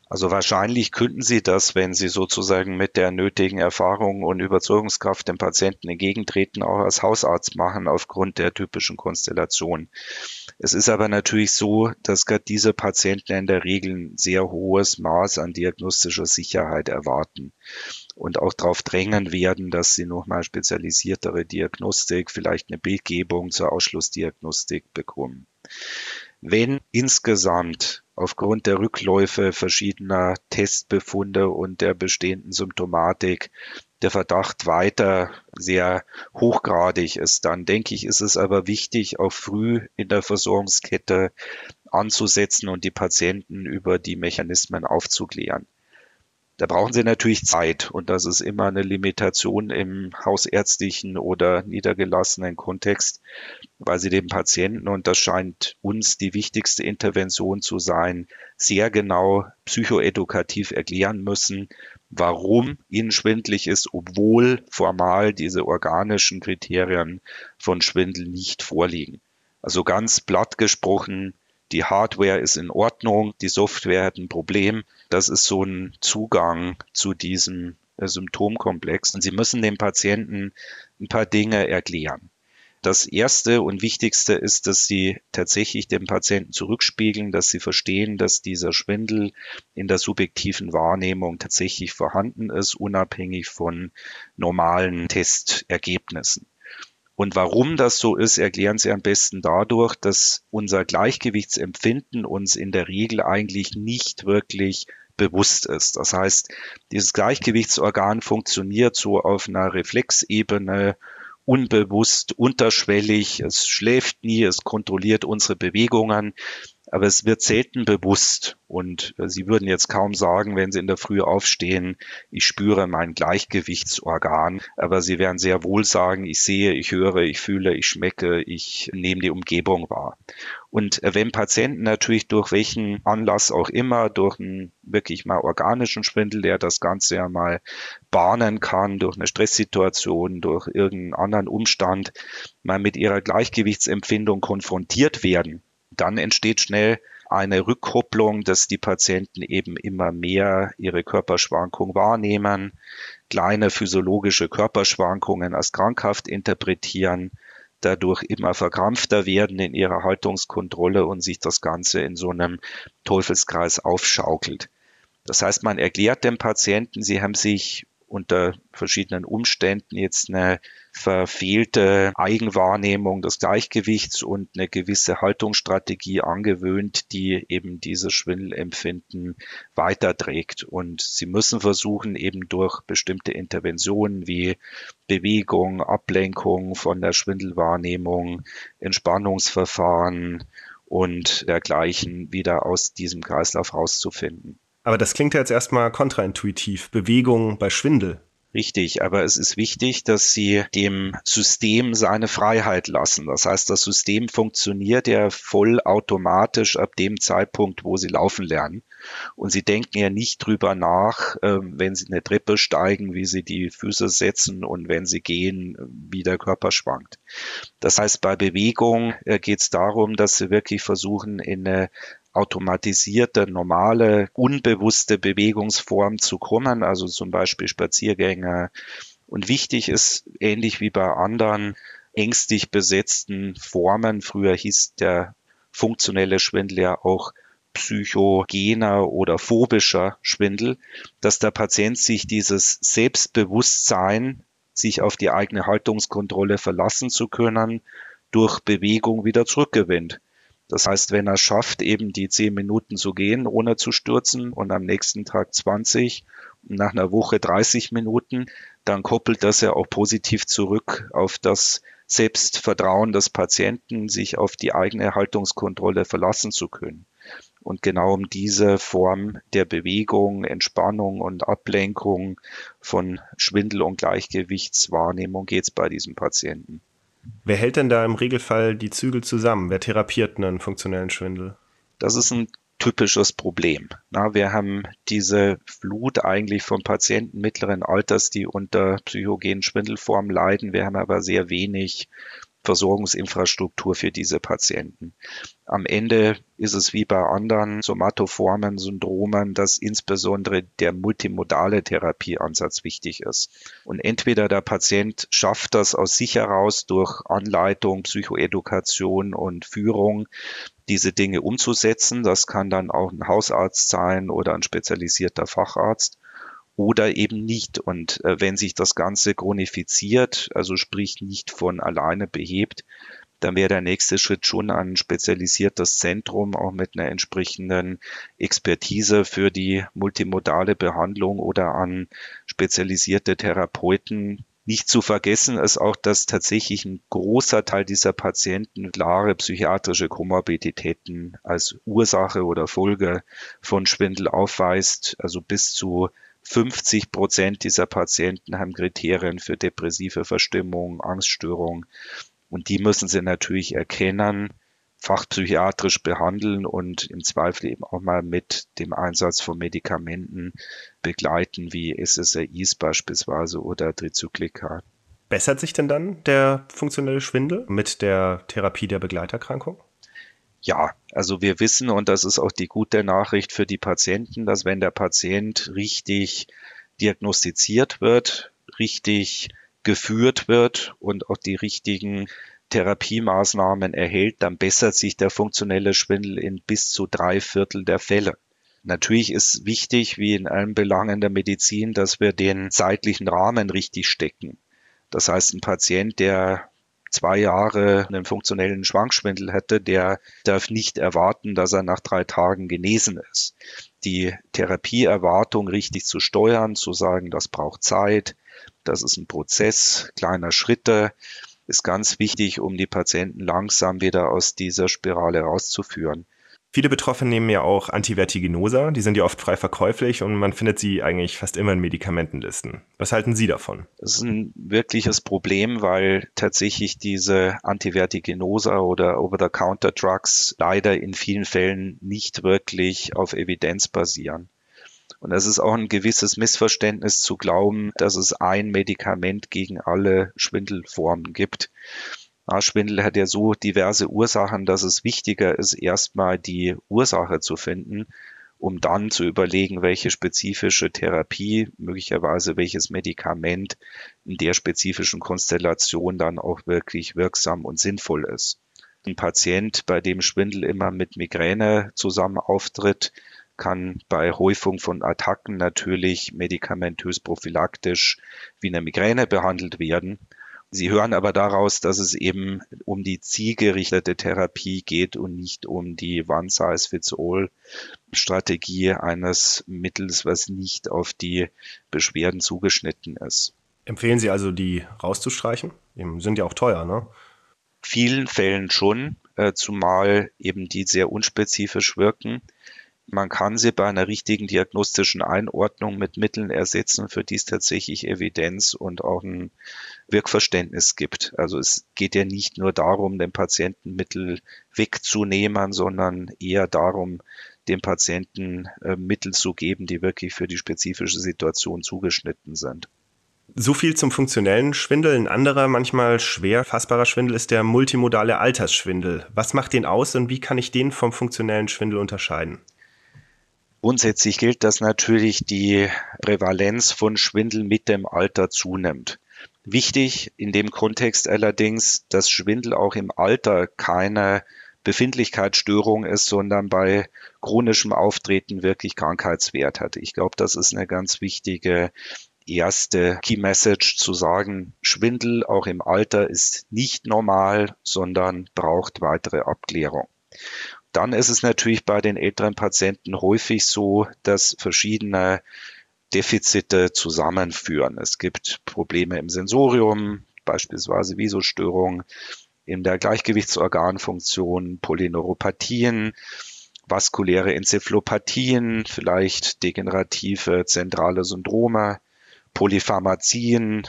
Also wahrscheinlich könnten Sie das, wenn Sie sozusagen mit der nötigen Erfahrung und Überzeugungskraft dem Patienten entgegentreten, auch als Hausarzt machen aufgrund der typischen Konstellation. Es ist aber natürlich so, dass gerade diese Patienten in der Regel ein sehr hohes Maß an diagnostischer Sicherheit erwarten und auch darauf drängen werden, dass sie nochmal spezialisiertere Diagnostik, vielleicht eine Bildgebung zur Ausschlussdiagnostik bekommen. Wenn insgesamt aufgrund der Rückläufe verschiedener Testbefunde und der bestehenden Symptomatik der Verdacht weiter sehr hochgradig ist, dann denke ich, ist es aber wichtig, auch früh in der Versorgungskette anzusetzen und die Patienten über die Mechanismen aufzuklären. Da brauchen Sie natürlich Zeit und das ist immer eine Limitation im hausärztlichen oder niedergelassenen Kontext, weil Sie dem Patienten, und das scheint uns die wichtigste Intervention zu sein, sehr genau psychoedukativ erklären müssen, warum Ihnen schwindelig ist, obwohl formal diese organischen Kriterien von Schwindel nicht vorliegen. Also ganz platt gesprochen, die Hardware ist in Ordnung, die Software hat ein Problem. Das ist so ein Zugang zu diesem Symptomkomplex. Und Sie müssen dem Patienten ein paar Dinge erklären. Das Erste und Wichtigste ist, dass Sie tatsächlich dem Patienten zurückspiegeln, dass Sie verstehen, dass dieser Schwindel in der subjektiven Wahrnehmung tatsächlich vorhanden ist, unabhängig von normalen Testergebnissen. Und warum das so ist, erklären Sie am besten dadurch, dass unser Gleichgewichtsempfinden uns in der Regel eigentlich nicht wirklich bewusst ist. Das heißt, dieses Gleichgewichtsorgan funktioniert so auf einer Reflexebene, unbewusst, unterschwellig. Es schläft nie, es kontrolliert unsere Bewegungen, aber es wird selten bewusst. Und Sie würden jetzt kaum sagen, wenn Sie in der Früh aufstehen, ich spüre mein Gleichgewichtsorgan. Aber Sie werden sehr wohl sagen, ich sehe, ich höre, ich fühle, ich schmecke, ich nehme die Umgebung wahr. Und wenn Patienten natürlich durch welchen Anlass auch immer, durch einen wirklich mal organischen Schwindel, der das Ganze ja mal bahnen kann, durch eine Stresssituation, durch irgendeinen anderen Umstand, mal mit ihrer Gleichgewichtsempfindung konfrontiert werden, dann entsteht schnell eine Rückkopplung, dass die Patienten eben immer mehr ihre Körperschwankung wahrnehmen, kleine physiologische Körperschwankungen als krankhaft interpretieren, dadurch immer verkrampfter werden in ihrer Haltungskontrolle und sich das Ganze in so einem Teufelskreis aufschaukelt. Das heißt, man erklärt dem Patienten, sie haben sich unter verschiedenen Umständen jetzt eine verfehlte Eigenwahrnehmung des Gleichgewichts und eine gewisse Haltungsstrategie angewöhnt, die eben dieses Schwindelempfinden weiterträgt. Und Sie müssen versuchen, eben durch bestimmte Interventionen wie Bewegung, Ablenkung von der Schwindelwahrnehmung, Entspannungsverfahren und dergleichen wieder aus diesem Kreislauf rauszufinden. Aber das klingt ja jetzt erstmal kontraintuitiv, Bewegung bei Schwindel. Richtig, aber es ist wichtig, dass Sie dem System seine Freiheit lassen. Das heißt, das System funktioniert ja vollautomatisch ab dem Zeitpunkt, wo Sie laufen lernen. Und Sie denken ja nicht drüber nach, wenn Sie eine Treppe steigen, wie Sie die Füße setzen und wenn Sie gehen, wie der Körper schwankt. Das heißt, bei Bewegung geht es darum, dass Sie wirklich versuchen, in eine automatisierte, normale, unbewusste Bewegungsform zu kommen, also zum Beispiel Spaziergänge. Und wichtig ist, ähnlich wie bei anderen ängstlich besetzten Formen, früher hieß der funktionelle Schwindel ja auch psychogener oder phobischer Schwindel, dass der Patient sich dieses Selbstbewusstsein, sich auf die eigene Haltungskontrolle verlassen zu können, durch Bewegung wieder zurückgewinnt. Das heißt, wenn er schafft, eben die zehn Minuten zu gehen, ohne zu stürzen und am nächsten Tag zwanzig, nach einer Woche dreißig Minuten, dann koppelt das ja auch positiv zurück auf das Selbstvertrauen des Patienten, sich auf die eigene Erhaltungskontrolle verlassen zu können. Und genau um diese Form der Bewegung, Entspannung und Ablenkung von Schwindel- und Gleichgewichtswahrnehmung geht es bei diesem Patienten. Wer hält denn da im Regelfall die Zügel zusammen? Wer therapiert einen funktionellen Schwindel? Das ist ein typisches Problem. Na, wir haben diese Flut eigentlich von Patienten mittleren Alters, die unter psychogenen Schwindelformen leiden. Wir haben aber sehr wenig Versorgungsinfrastruktur für diese Patienten. Am Ende ist es wie bei anderen somatoformen Syndromen, dass insbesondere der multimodale Therapieansatz wichtig ist. Und entweder der Patient schafft das aus sich heraus durch Anleitung, Psychoedukation und Führung, diese Dinge umzusetzen. Das kann dann auch ein Hausarzt sein oder ein spezialisierter Facharzt. Oder eben nicht. Und äh, wenn sich das Ganze chronifiziert, also sprich nicht von alleine behebt, dann wäre der nächste Schritt schon ein spezialisiertes Zentrum, auch mit einer entsprechenden Expertise für die multimodale Behandlung oder an spezialisierte Therapeuten. Nicht zu vergessen ist auch, dass tatsächlich ein großer Teil dieser Patienten klare psychiatrische Komorbiditäten als Ursache oder Folge von Schwindel aufweist, also bis zu fünfzig Prozent dieser Patienten haben Kriterien für depressive Verstimmung, Angststörung, und die müssen sie natürlich erkennen, fachpsychiatrisch behandeln und im Zweifel eben auch mal mit dem Einsatz von Medikamenten begleiten, wie S S R Is beispielsweise oder Trizyklika. Bessert sich denn dann der funktionelle Schwindel mit der Therapie der Begleiterkrankung? Ja, also wir wissen, und das ist auch die gute Nachricht für die Patienten, dass wenn der Patient richtig diagnostiziert wird, richtig geführt wird und auch die richtigen Therapiemaßnahmen erhält, dann bessert sich der funktionelle Schwindel in bis zu drei Viertel der Fälle. Natürlich ist wichtig, wie in allen Belangen der Medizin, dass wir den zeitlichen Rahmen richtig stecken. Das heißt, ein Patient, der zwei Jahre einen funktionellen Schwankschwindel hätte, der darf nicht erwarten, dass er nach drei Tagen genesen ist. Die Therapieerwartung richtig zu steuern, zu sagen, das braucht Zeit, das ist ein Prozess kleiner Schritte, ist ganz wichtig, um die Patienten langsam wieder aus dieser Spirale rauszuführen. Viele Betroffene nehmen ja auch Antivertiginosa, die sind ja oft frei verkäuflich und man findet sie eigentlich fast immer in Medikamentenlisten. Was halten Sie davon? Das ist ein wirkliches Problem, weil tatsächlich diese Antivertiginosa oder Over-the-Counter-Drugs leider in vielen Fällen nicht wirklich auf Evidenz basieren. Und es ist auch ein gewisses Missverständnis zu glauben, dass es ein Medikament gegen alle Schwindelformen gibt. Schwindel hat ja so diverse Ursachen, dass es wichtiger ist, erstmal die Ursache zu finden, um dann zu überlegen, welche spezifische Therapie, möglicherweise welches Medikament in der spezifischen Konstellation dann auch wirklich wirksam und sinnvoll ist. Ein Patient, bei dem Schwindel immer mit Migräne zusammen auftritt, kann bei Häufung von Attacken natürlich medikamentös prophylaktisch wie eine Migräne behandelt werden. Sie hören aber daraus, dass es eben um die zielgerichtete Therapie geht und nicht um die One-Size-Fits-All-Strategie eines Mittels, was nicht auf die Beschwerden zugeschnitten ist. Empfehlen Sie also, die rauszustreichen? Die sind ja auch teuer, ne? In vielen Fällen schon, zumal eben die sehr unspezifisch wirken. Man kann sie bei einer richtigen diagnostischen Einordnung mit Mitteln ersetzen, für die es tatsächlich Evidenz und auch ein Wirkverständnis gibt. Also es geht ja nicht nur darum, dem Patienten Mittel wegzunehmen, sondern eher darum, dem Patienten Mittel zu geben, die wirklich für die spezifische Situation zugeschnitten sind. So viel zum funktionellen Schwindel. Ein anderer, manchmal schwer fassbarer Schwindel ist der multimodale Altersschwindel. Was macht den aus und wie kann ich den vom funktionellen Schwindel unterscheiden? Grundsätzlich gilt, dass natürlich die Prävalenz von Schwindel mit dem Alter zunimmt. Wichtig in dem Kontext allerdings, dass Schwindel auch im Alter keine Befindlichkeitsstörung ist, sondern bei chronischem Auftreten wirklich Krankheitswert hat. Ich glaube, das ist eine ganz wichtige erste Key Message zu sagen, Schwindel auch im Alter ist nicht normal, sondern braucht weitere Abklärung. Dann ist es natürlich bei den älteren Patienten häufig so, dass verschiedene Defizite zusammenführen. Es gibt Probleme im Sensorium, beispielsweise Visusstörungen, in der Gleichgewichtsorganfunktion, Polyneuropathien, vaskuläre Enzephalopatien, vielleicht degenerative zentrale Syndrome, Polypharmazien.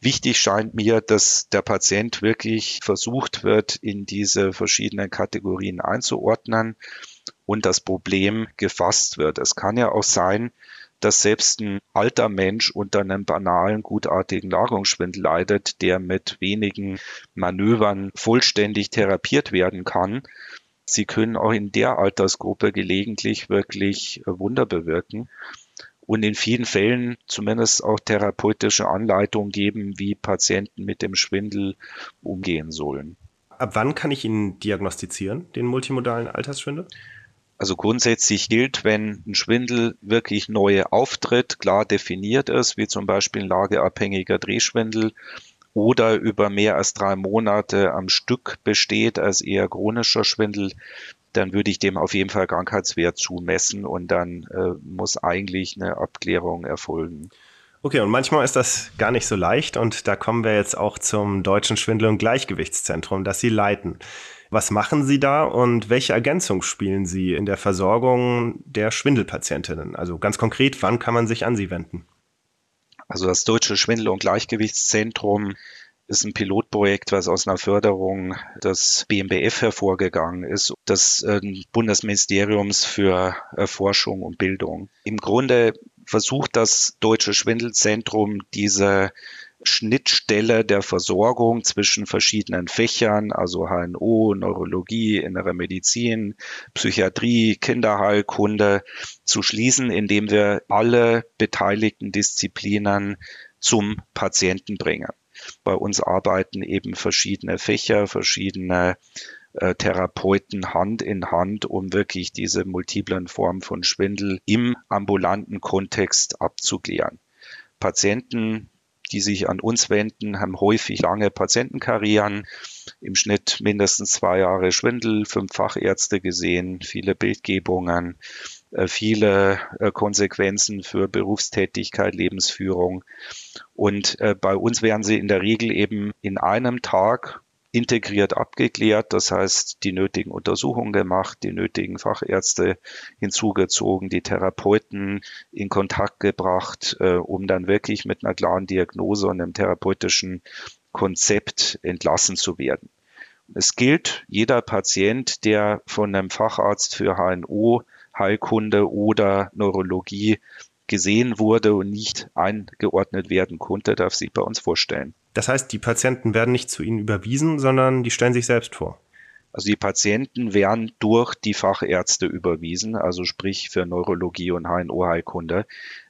Wichtig scheint mir, dass der Patient wirklich versucht wird, in diese verschiedenen Kategorien einzuordnen und das Problem gefasst wird. Es kann ja auch sein, dass selbst ein alter Mensch unter einem banalen, gutartigen Lagerungsschwindel leidet, der mit wenigen Manövern vollständig therapiert werden kann. Sie können auch in der Altersgruppe gelegentlich wirklich Wunder bewirken und in vielen Fällen zumindest auch therapeutische Anleitungen geben, wie Patienten mit dem Schwindel umgehen sollen. Ab wann kann ich ihn diagnostizieren, den multimodalen Altersschwindel? Also grundsätzlich gilt, wenn ein Schwindel wirklich neu auftritt, klar definiert ist, wie zum Beispiel lageabhängiger Drehschwindel oder über mehr als drei Monate am Stück besteht als eher chronischer Schwindel, dann würde ich dem auf jeden Fall Krankheitswert zumessen und dann äh, muss eigentlich eine Abklärung erfolgen. Okay, und manchmal ist das gar nicht so leicht und da kommen wir jetzt auch zum Deutschen Schwindel- und Gleichgewichtszentrum, das Sie leiten. Was machen Sie da und welche Ergänzung spielen Sie in der Versorgung der Schwindelpatientinnen? Also ganz konkret, wann kann man sich an Sie wenden? Also das Deutsche Schwindel- und Gleichgewichtszentrum ist ein Pilotprojekt, was aus einer Förderung des B M B F hervorgegangen ist, des Bundesministeriums für Forschung und Bildung. Im Grunde versucht das Deutsche Schwindelzentrum diese Schnittstelle der Versorgung zwischen verschiedenen Fächern, also H N O, Neurologie, Innere Medizin, Psychiatrie, Kinderheilkunde zu schließen, indem wir alle beteiligten Disziplinen zum Patienten bringen. Bei uns arbeiten eben verschiedene Fächer, verschiedene äh, Therapeuten Hand in Hand, um wirklich diese multiplen Formen von Schwindel im ambulanten Kontext abzuklären. Patienten, die sich an uns wenden, haben häufig lange Patientenkarrieren, im Schnitt mindestens zwei Jahre Schwindel, fünf Fachärzte gesehen, viele Bildgebungen, viele Konsequenzen für Berufstätigkeit, Lebensführung. Und bei uns werden sie in der Regel eben in einem Tag integriert abgeklärt, das heißt die nötigen Untersuchungen gemacht, die nötigen Fachärzte hinzugezogen, die Therapeuten in Kontakt gebracht, um dann wirklich mit einer klaren Diagnose und einem therapeutischen Konzept entlassen zu werden. Es gilt, jeder Patient, der von einem Facharzt für H N O, Heilkunde oder Neurologie gesehen wurde und nicht eingeordnet werden konnte, darf sich bei uns vorstellen. Das heißt, die Patienten werden nicht zu Ihnen überwiesen, sondern die stellen sich selbst vor? Also die Patienten werden durch die Fachärzte überwiesen, also sprich für Neurologie und H N O-Heilkunde.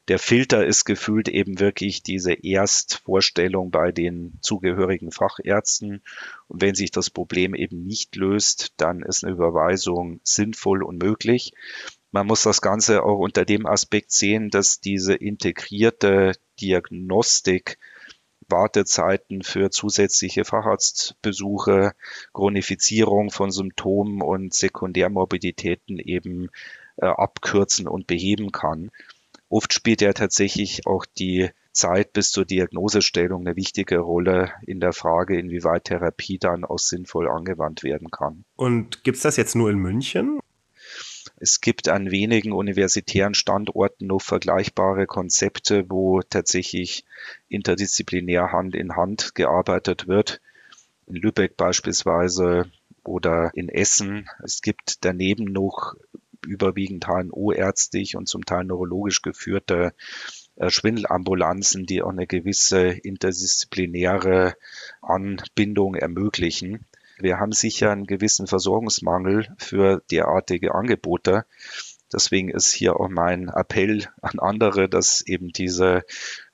Der Filter ist gefühlt eben wirklich diese Erstvorstellung bei den zugehörigen Fachärzten. Und wenn sich das Problem eben nicht löst, dann ist eine Überweisung sinnvoll und möglich. Man muss das Ganze auch unter dem Aspekt sehen, dass diese integrierte Diagnostik, Wartezeiten für zusätzliche Facharztbesuche, Chronifizierung von Symptomen und Sekundärmorbiditäten eben äh, abkürzen und beheben kann. Oft spielt ja tatsächlich auch die Zeit bis zur Diagnosestellung eine wichtige Rolle in der Frage, inwieweit Therapie dann auch sinnvoll angewandt werden kann. Und gibt es das jetzt nur in München? Es gibt an wenigen universitären Standorten noch vergleichbare Konzepte, wo tatsächlich interdisziplinär Hand in Hand gearbeitet wird. In Lübeck beispielsweise oder in Essen. Es gibt daneben noch überwiegend H N O-ärztlich und zum Teil neurologisch geführte Schwindelambulanzen, die auch eine gewisse interdisziplinäre Anbindung ermöglichen. Wir haben sicher einen gewissen Versorgungsmangel für derartige Angebote. Deswegen ist hier auch mein Appell an andere, dass eben diese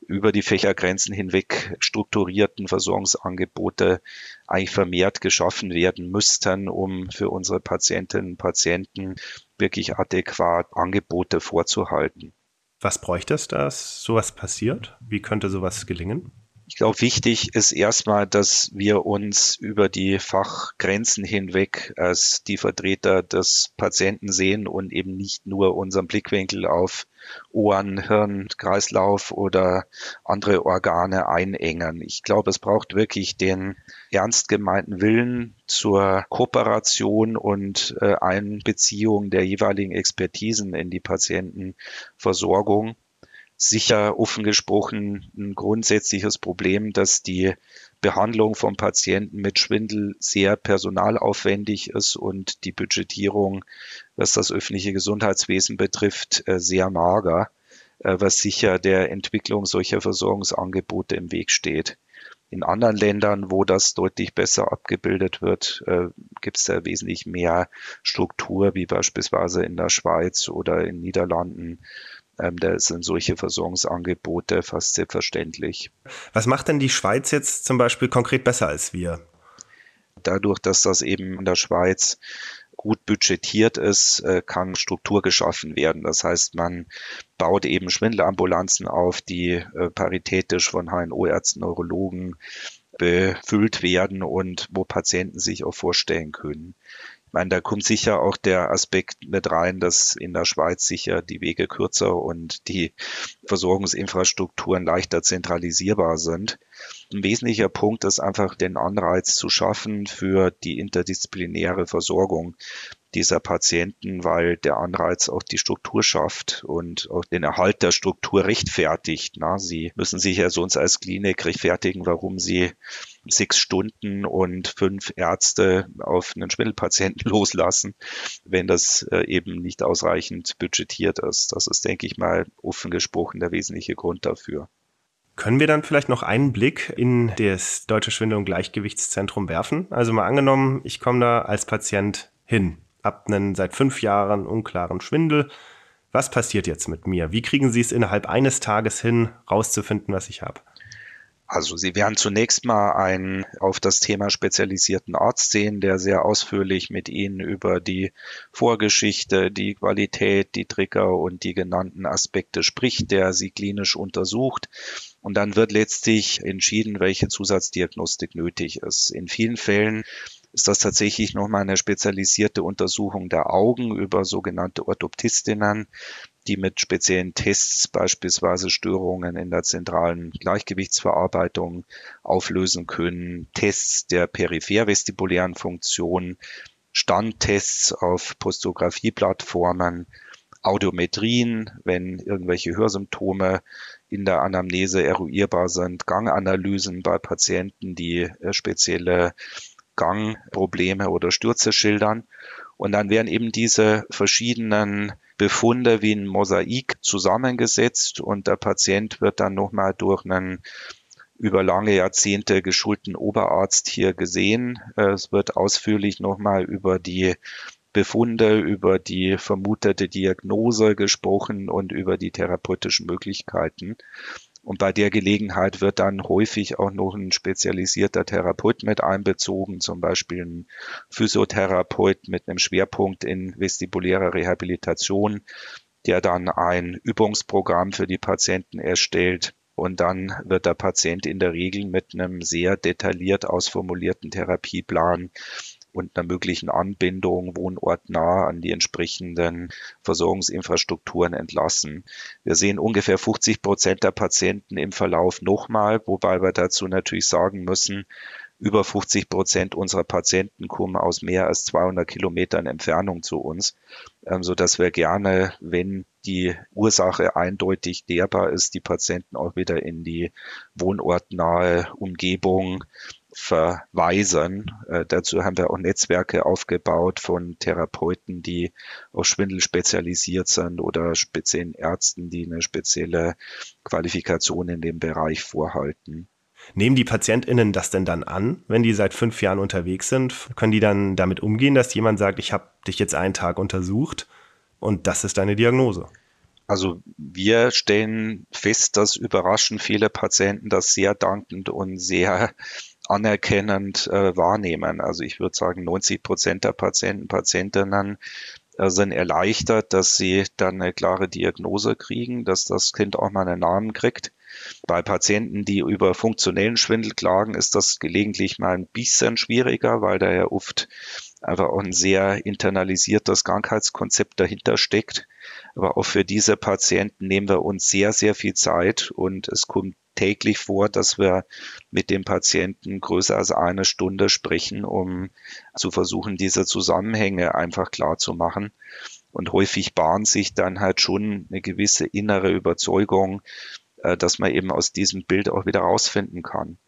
über die Fächergrenzen hinweg strukturierten Versorgungsangebote eigentlich vermehrt geschaffen werden müssten, um für unsere Patientinnen und Patienten wirklich adäquat Angebote vorzuhalten. Was bräuchte es, dass sowas passiert? Wie könnte sowas gelingen? Ich glaube, wichtig ist erstmal, dass wir uns über die Fachgrenzen hinweg als die Vertreter des Patienten sehen und eben nicht nur unseren Blickwinkel auf Ohren, Hirn, Kreislauf oder andere Organe einengen. Ich glaube, es braucht wirklich den ernst gemeinten Willen zur Kooperation und äh, Einbeziehung der jeweiligen Expertisen in die Patientenversorgung. Sicher, offen gesprochen, ein grundsätzliches Problem, dass die Behandlung von Patienten mit Schwindel sehr personalaufwendig ist und die Budgetierung, was das öffentliche Gesundheitswesen betrifft, sehr mager, was sicher der Entwicklung solcher Versorgungsangebote im Weg steht. In anderen Ländern, wo das deutlich besser abgebildet wird, gibt es da wesentlich mehr Struktur, wie beispielsweise in der Schweiz oder in den Niederlanden. Da sind solche Versorgungsangebote fast selbstverständlich. Was macht denn die Schweiz jetzt zum Beispiel konkret besser als wir? Dadurch, dass das eben in der Schweiz gut budgetiert ist, kann Struktur geschaffen werden. Das heißt, man baut eben Schwindelambulanzen auf, die paritätisch von H N O-Ärzten, Neurologen befüllt werden und wo Patienten sich auch vorstellen können. Ich meine, da kommt sicher auch der Aspekt mit rein, dass in der Schweiz sicher die Wege kürzer und die Versorgungsinfrastrukturen leichter zentralisierbar sind. Ein wesentlicher Punkt ist einfach, den Anreiz zu schaffen für die interdisziplinäre Versorgung dieser Patienten, weil der Anreiz auch die Struktur schafft und auch den Erhalt der Struktur rechtfertigt. Na, Sie müssen sich ja sonst als Klinik rechtfertigen, warum Sie sechs Stunden und fünf Ärzte auf einen Schwindelpatienten loslassen, wenn das eben nicht ausreichend budgetiert ist. Das ist, denke ich mal, offen gesprochen der wesentliche Grund dafür. Können wir dann vielleicht noch einen Blick in das Deutsche Schwindel- und Gleichgewichtszentrum werfen? Also mal angenommen, ich komme da als Patient hin, habe einen seit fünf Jahren unklaren Schwindel. Was passiert jetzt mit mir? Wie kriegen Sie es innerhalb eines Tages hin, rauszufinden, was ich habe? Also Sie werden zunächst mal einen auf das Thema spezialisierten Arzt sehen, der sehr ausführlich mit Ihnen über die Vorgeschichte, die Qualität, die Trigger und die genannten Aspekte spricht, der Sie klinisch untersucht. Und dann wird letztlich entschieden, welche Zusatzdiagnostik nötig ist. In vielen Fällen ist das tatsächlich nochmal eine spezialisierte Untersuchung der Augen über sogenannte Orthoptistinnen, die mit speziellen Tests beispielsweise Störungen in der zentralen Gleichgewichtsverarbeitung auflösen können, Tests der peripher vestibulären Funktion, Standtests auf Postographieplattformen, Audiometrien, wenn irgendwelche Hörsymptome in der Anamnese eruierbar sind, Ganganalysen bei Patienten, die spezielle Gangprobleme oder Stürze schildern. Und dann werden eben diese verschiedenen Befunde wie ein Mosaik zusammengesetzt und der Patient wird dann nochmal durch einen über lange Jahrzehnte geschulten Oberarzt hier gesehen. Es wird ausführlich nochmal über die Befunde, über die vermutete Diagnose gesprochen und über die therapeutischen Möglichkeiten. Und bei der Gelegenheit wird dann häufig auch noch ein spezialisierter Therapeut mit einbezogen, zum Beispiel ein Physiotherapeut mit einem Schwerpunkt in vestibulärer Rehabilitation, der dann ein Übungsprogramm für die Patienten erstellt. Und dann wird der Patient in der Regel mit einem sehr detailliert ausformulierten Therapieplan und einer möglichen Anbindung wohnortnah an die entsprechenden Versorgungsinfrastrukturen entlassen. Wir sehen ungefähr fünfzig Prozent der Patienten im Verlauf nochmal, wobei wir dazu natürlich sagen müssen, über fünfzig Prozent unserer Patienten kommen aus mehr als zweihundert Kilometern Entfernung zu uns, sodass wir gerne, wenn die Ursache eindeutig klärbar ist, die Patienten auch wieder in die wohnortnahe Umgebung verweisen. Äh, dazu haben wir auch Netzwerke aufgebaut von Therapeuten, die auf Schwindel spezialisiert sind oder speziellen Ärzten, die eine spezielle Qualifikation in dem Bereich vorhalten. Nehmen die PatientInnen das denn dann an, wenn die seit fünf Jahren unterwegs sind? Können die dann damit umgehen, dass jemand sagt, ich habe dich jetzt einen Tag untersucht und das ist deine Diagnose? Also wir stellen fest, dass überraschend viele Patienten das sehr dankend und sehr anerkennend äh, wahrnehmen. Also ich würde sagen, neunzig Prozent der Patienten, Patientinnen äh, sind erleichtert, dass sie dann eine klare Diagnose kriegen, dass das Kind auch mal einen Namen kriegt Bei Patienten, die über funktionellen Schwindel klagen, ist das gelegentlich mal ein bisschen schwieriger, weil da ja oft einfach auch ein sehr internalisiertes Krankheitskonzept dahinter steckt. Aber auch für diese Patienten nehmen wir uns sehr, sehr viel Zeit und es kommt täglich vor, dass wir mit dem Patienten größer als eine Stunde sprechen, um zu versuchen, diese Zusammenhänge einfach klar zu machen. Und häufig bahnt sich dann halt schon eine gewisse innere Überzeugung, dass man eben aus diesem Bild auch wieder rausfinden kann.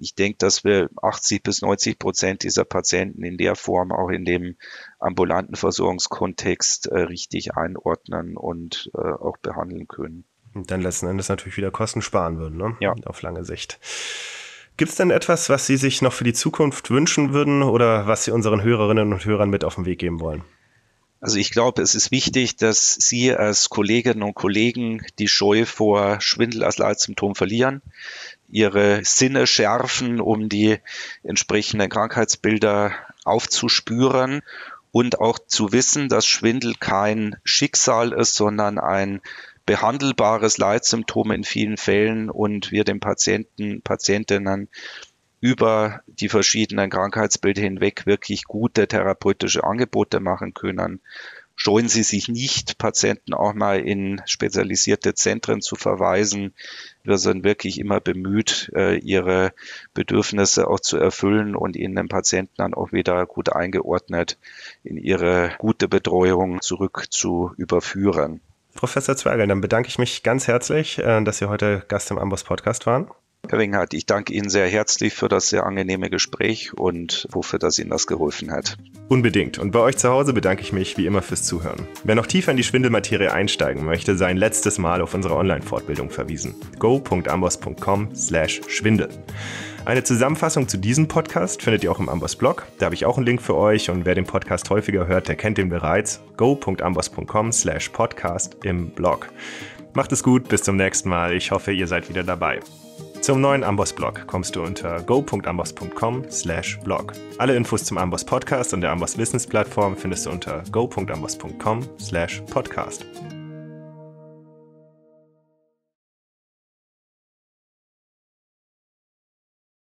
Ich denke, dass wir achtzig bis neunzig Prozent dieser Patienten in der Form auch in dem ambulanten Versorgungskontext richtig einordnen und auch behandeln können. Und dann letzten Endes natürlich wieder Kosten sparen würden, ne? Ja. Auf lange Sicht. Gibt es denn etwas, was Sie sich noch für die Zukunft wünschen würden oder was Sie unseren Hörerinnen und Hörern mit auf den Weg geben wollen? Also ich glaube, es ist wichtig, dass Sie als Kolleginnen und Kollegen die Scheu vor Schwindel als Leitsymptom verlieren, Ihre Sinne schärfen, um die entsprechenden Krankheitsbilder aufzuspüren und auch zu wissen, dass Schwindel kein Schicksal ist, sondern ein behandelbares Leitsymptom in vielen Fällen und wir den Patienten, Patientinnen über die verschiedenen Krankheitsbilder hinweg wirklich gute therapeutische Angebote machen können. Scheuen Sie sich nicht, Patienten auch mal in spezialisierte Zentren zu verweisen. Wir sind wirklich immer bemüht, ihre Bedürfnisse auch zu erfüllen und ihnen den Patienten dann auch wieder gut eingeordnet in ihre gute Betreuung zurück zu überführen. Professor Zwergal, dann bedanke ich mich ganz herzlich, dass Sie heute Gast im AMBOSS-Podcast waren. Herr Winghardt, ich danke Ihnen sehr herzlich für das sehr angenehme Gespräch und hoffe, dass Ihnen das geholfen hat. Unbedingt. Und bei euch zu Hause bedanke ich mich wie immer fürs Zuhören. Wer noch tiefer in die Schwindelmaterie einsteigen möchte, sei ein letztes Mal auf unsere Online-Fortbildung verwiesen. go punkt amboss punkt com slash schwindel. Eine Zusammenfassung zu diesem Podcast findet ihr auch im AMBOSS-Blog. Da habe ich auch einen Link für euch und wer den Podcast häufiger hört, der kennt den bereits. go punkt amboss punkt com slash podcast im Blog. Macht es gut, bis zum nächsten Mal. Ich hoffe, ihr seid wieder dabei. Zum neuen AMBOSS-Blog kommst du unter go punkt amboss punkt com slash blog. Alle Infos zum AMBOSS-Podcast und der AMBOSS-Wissensplattform findest du unter go punkt amboss punkt com slash podcast.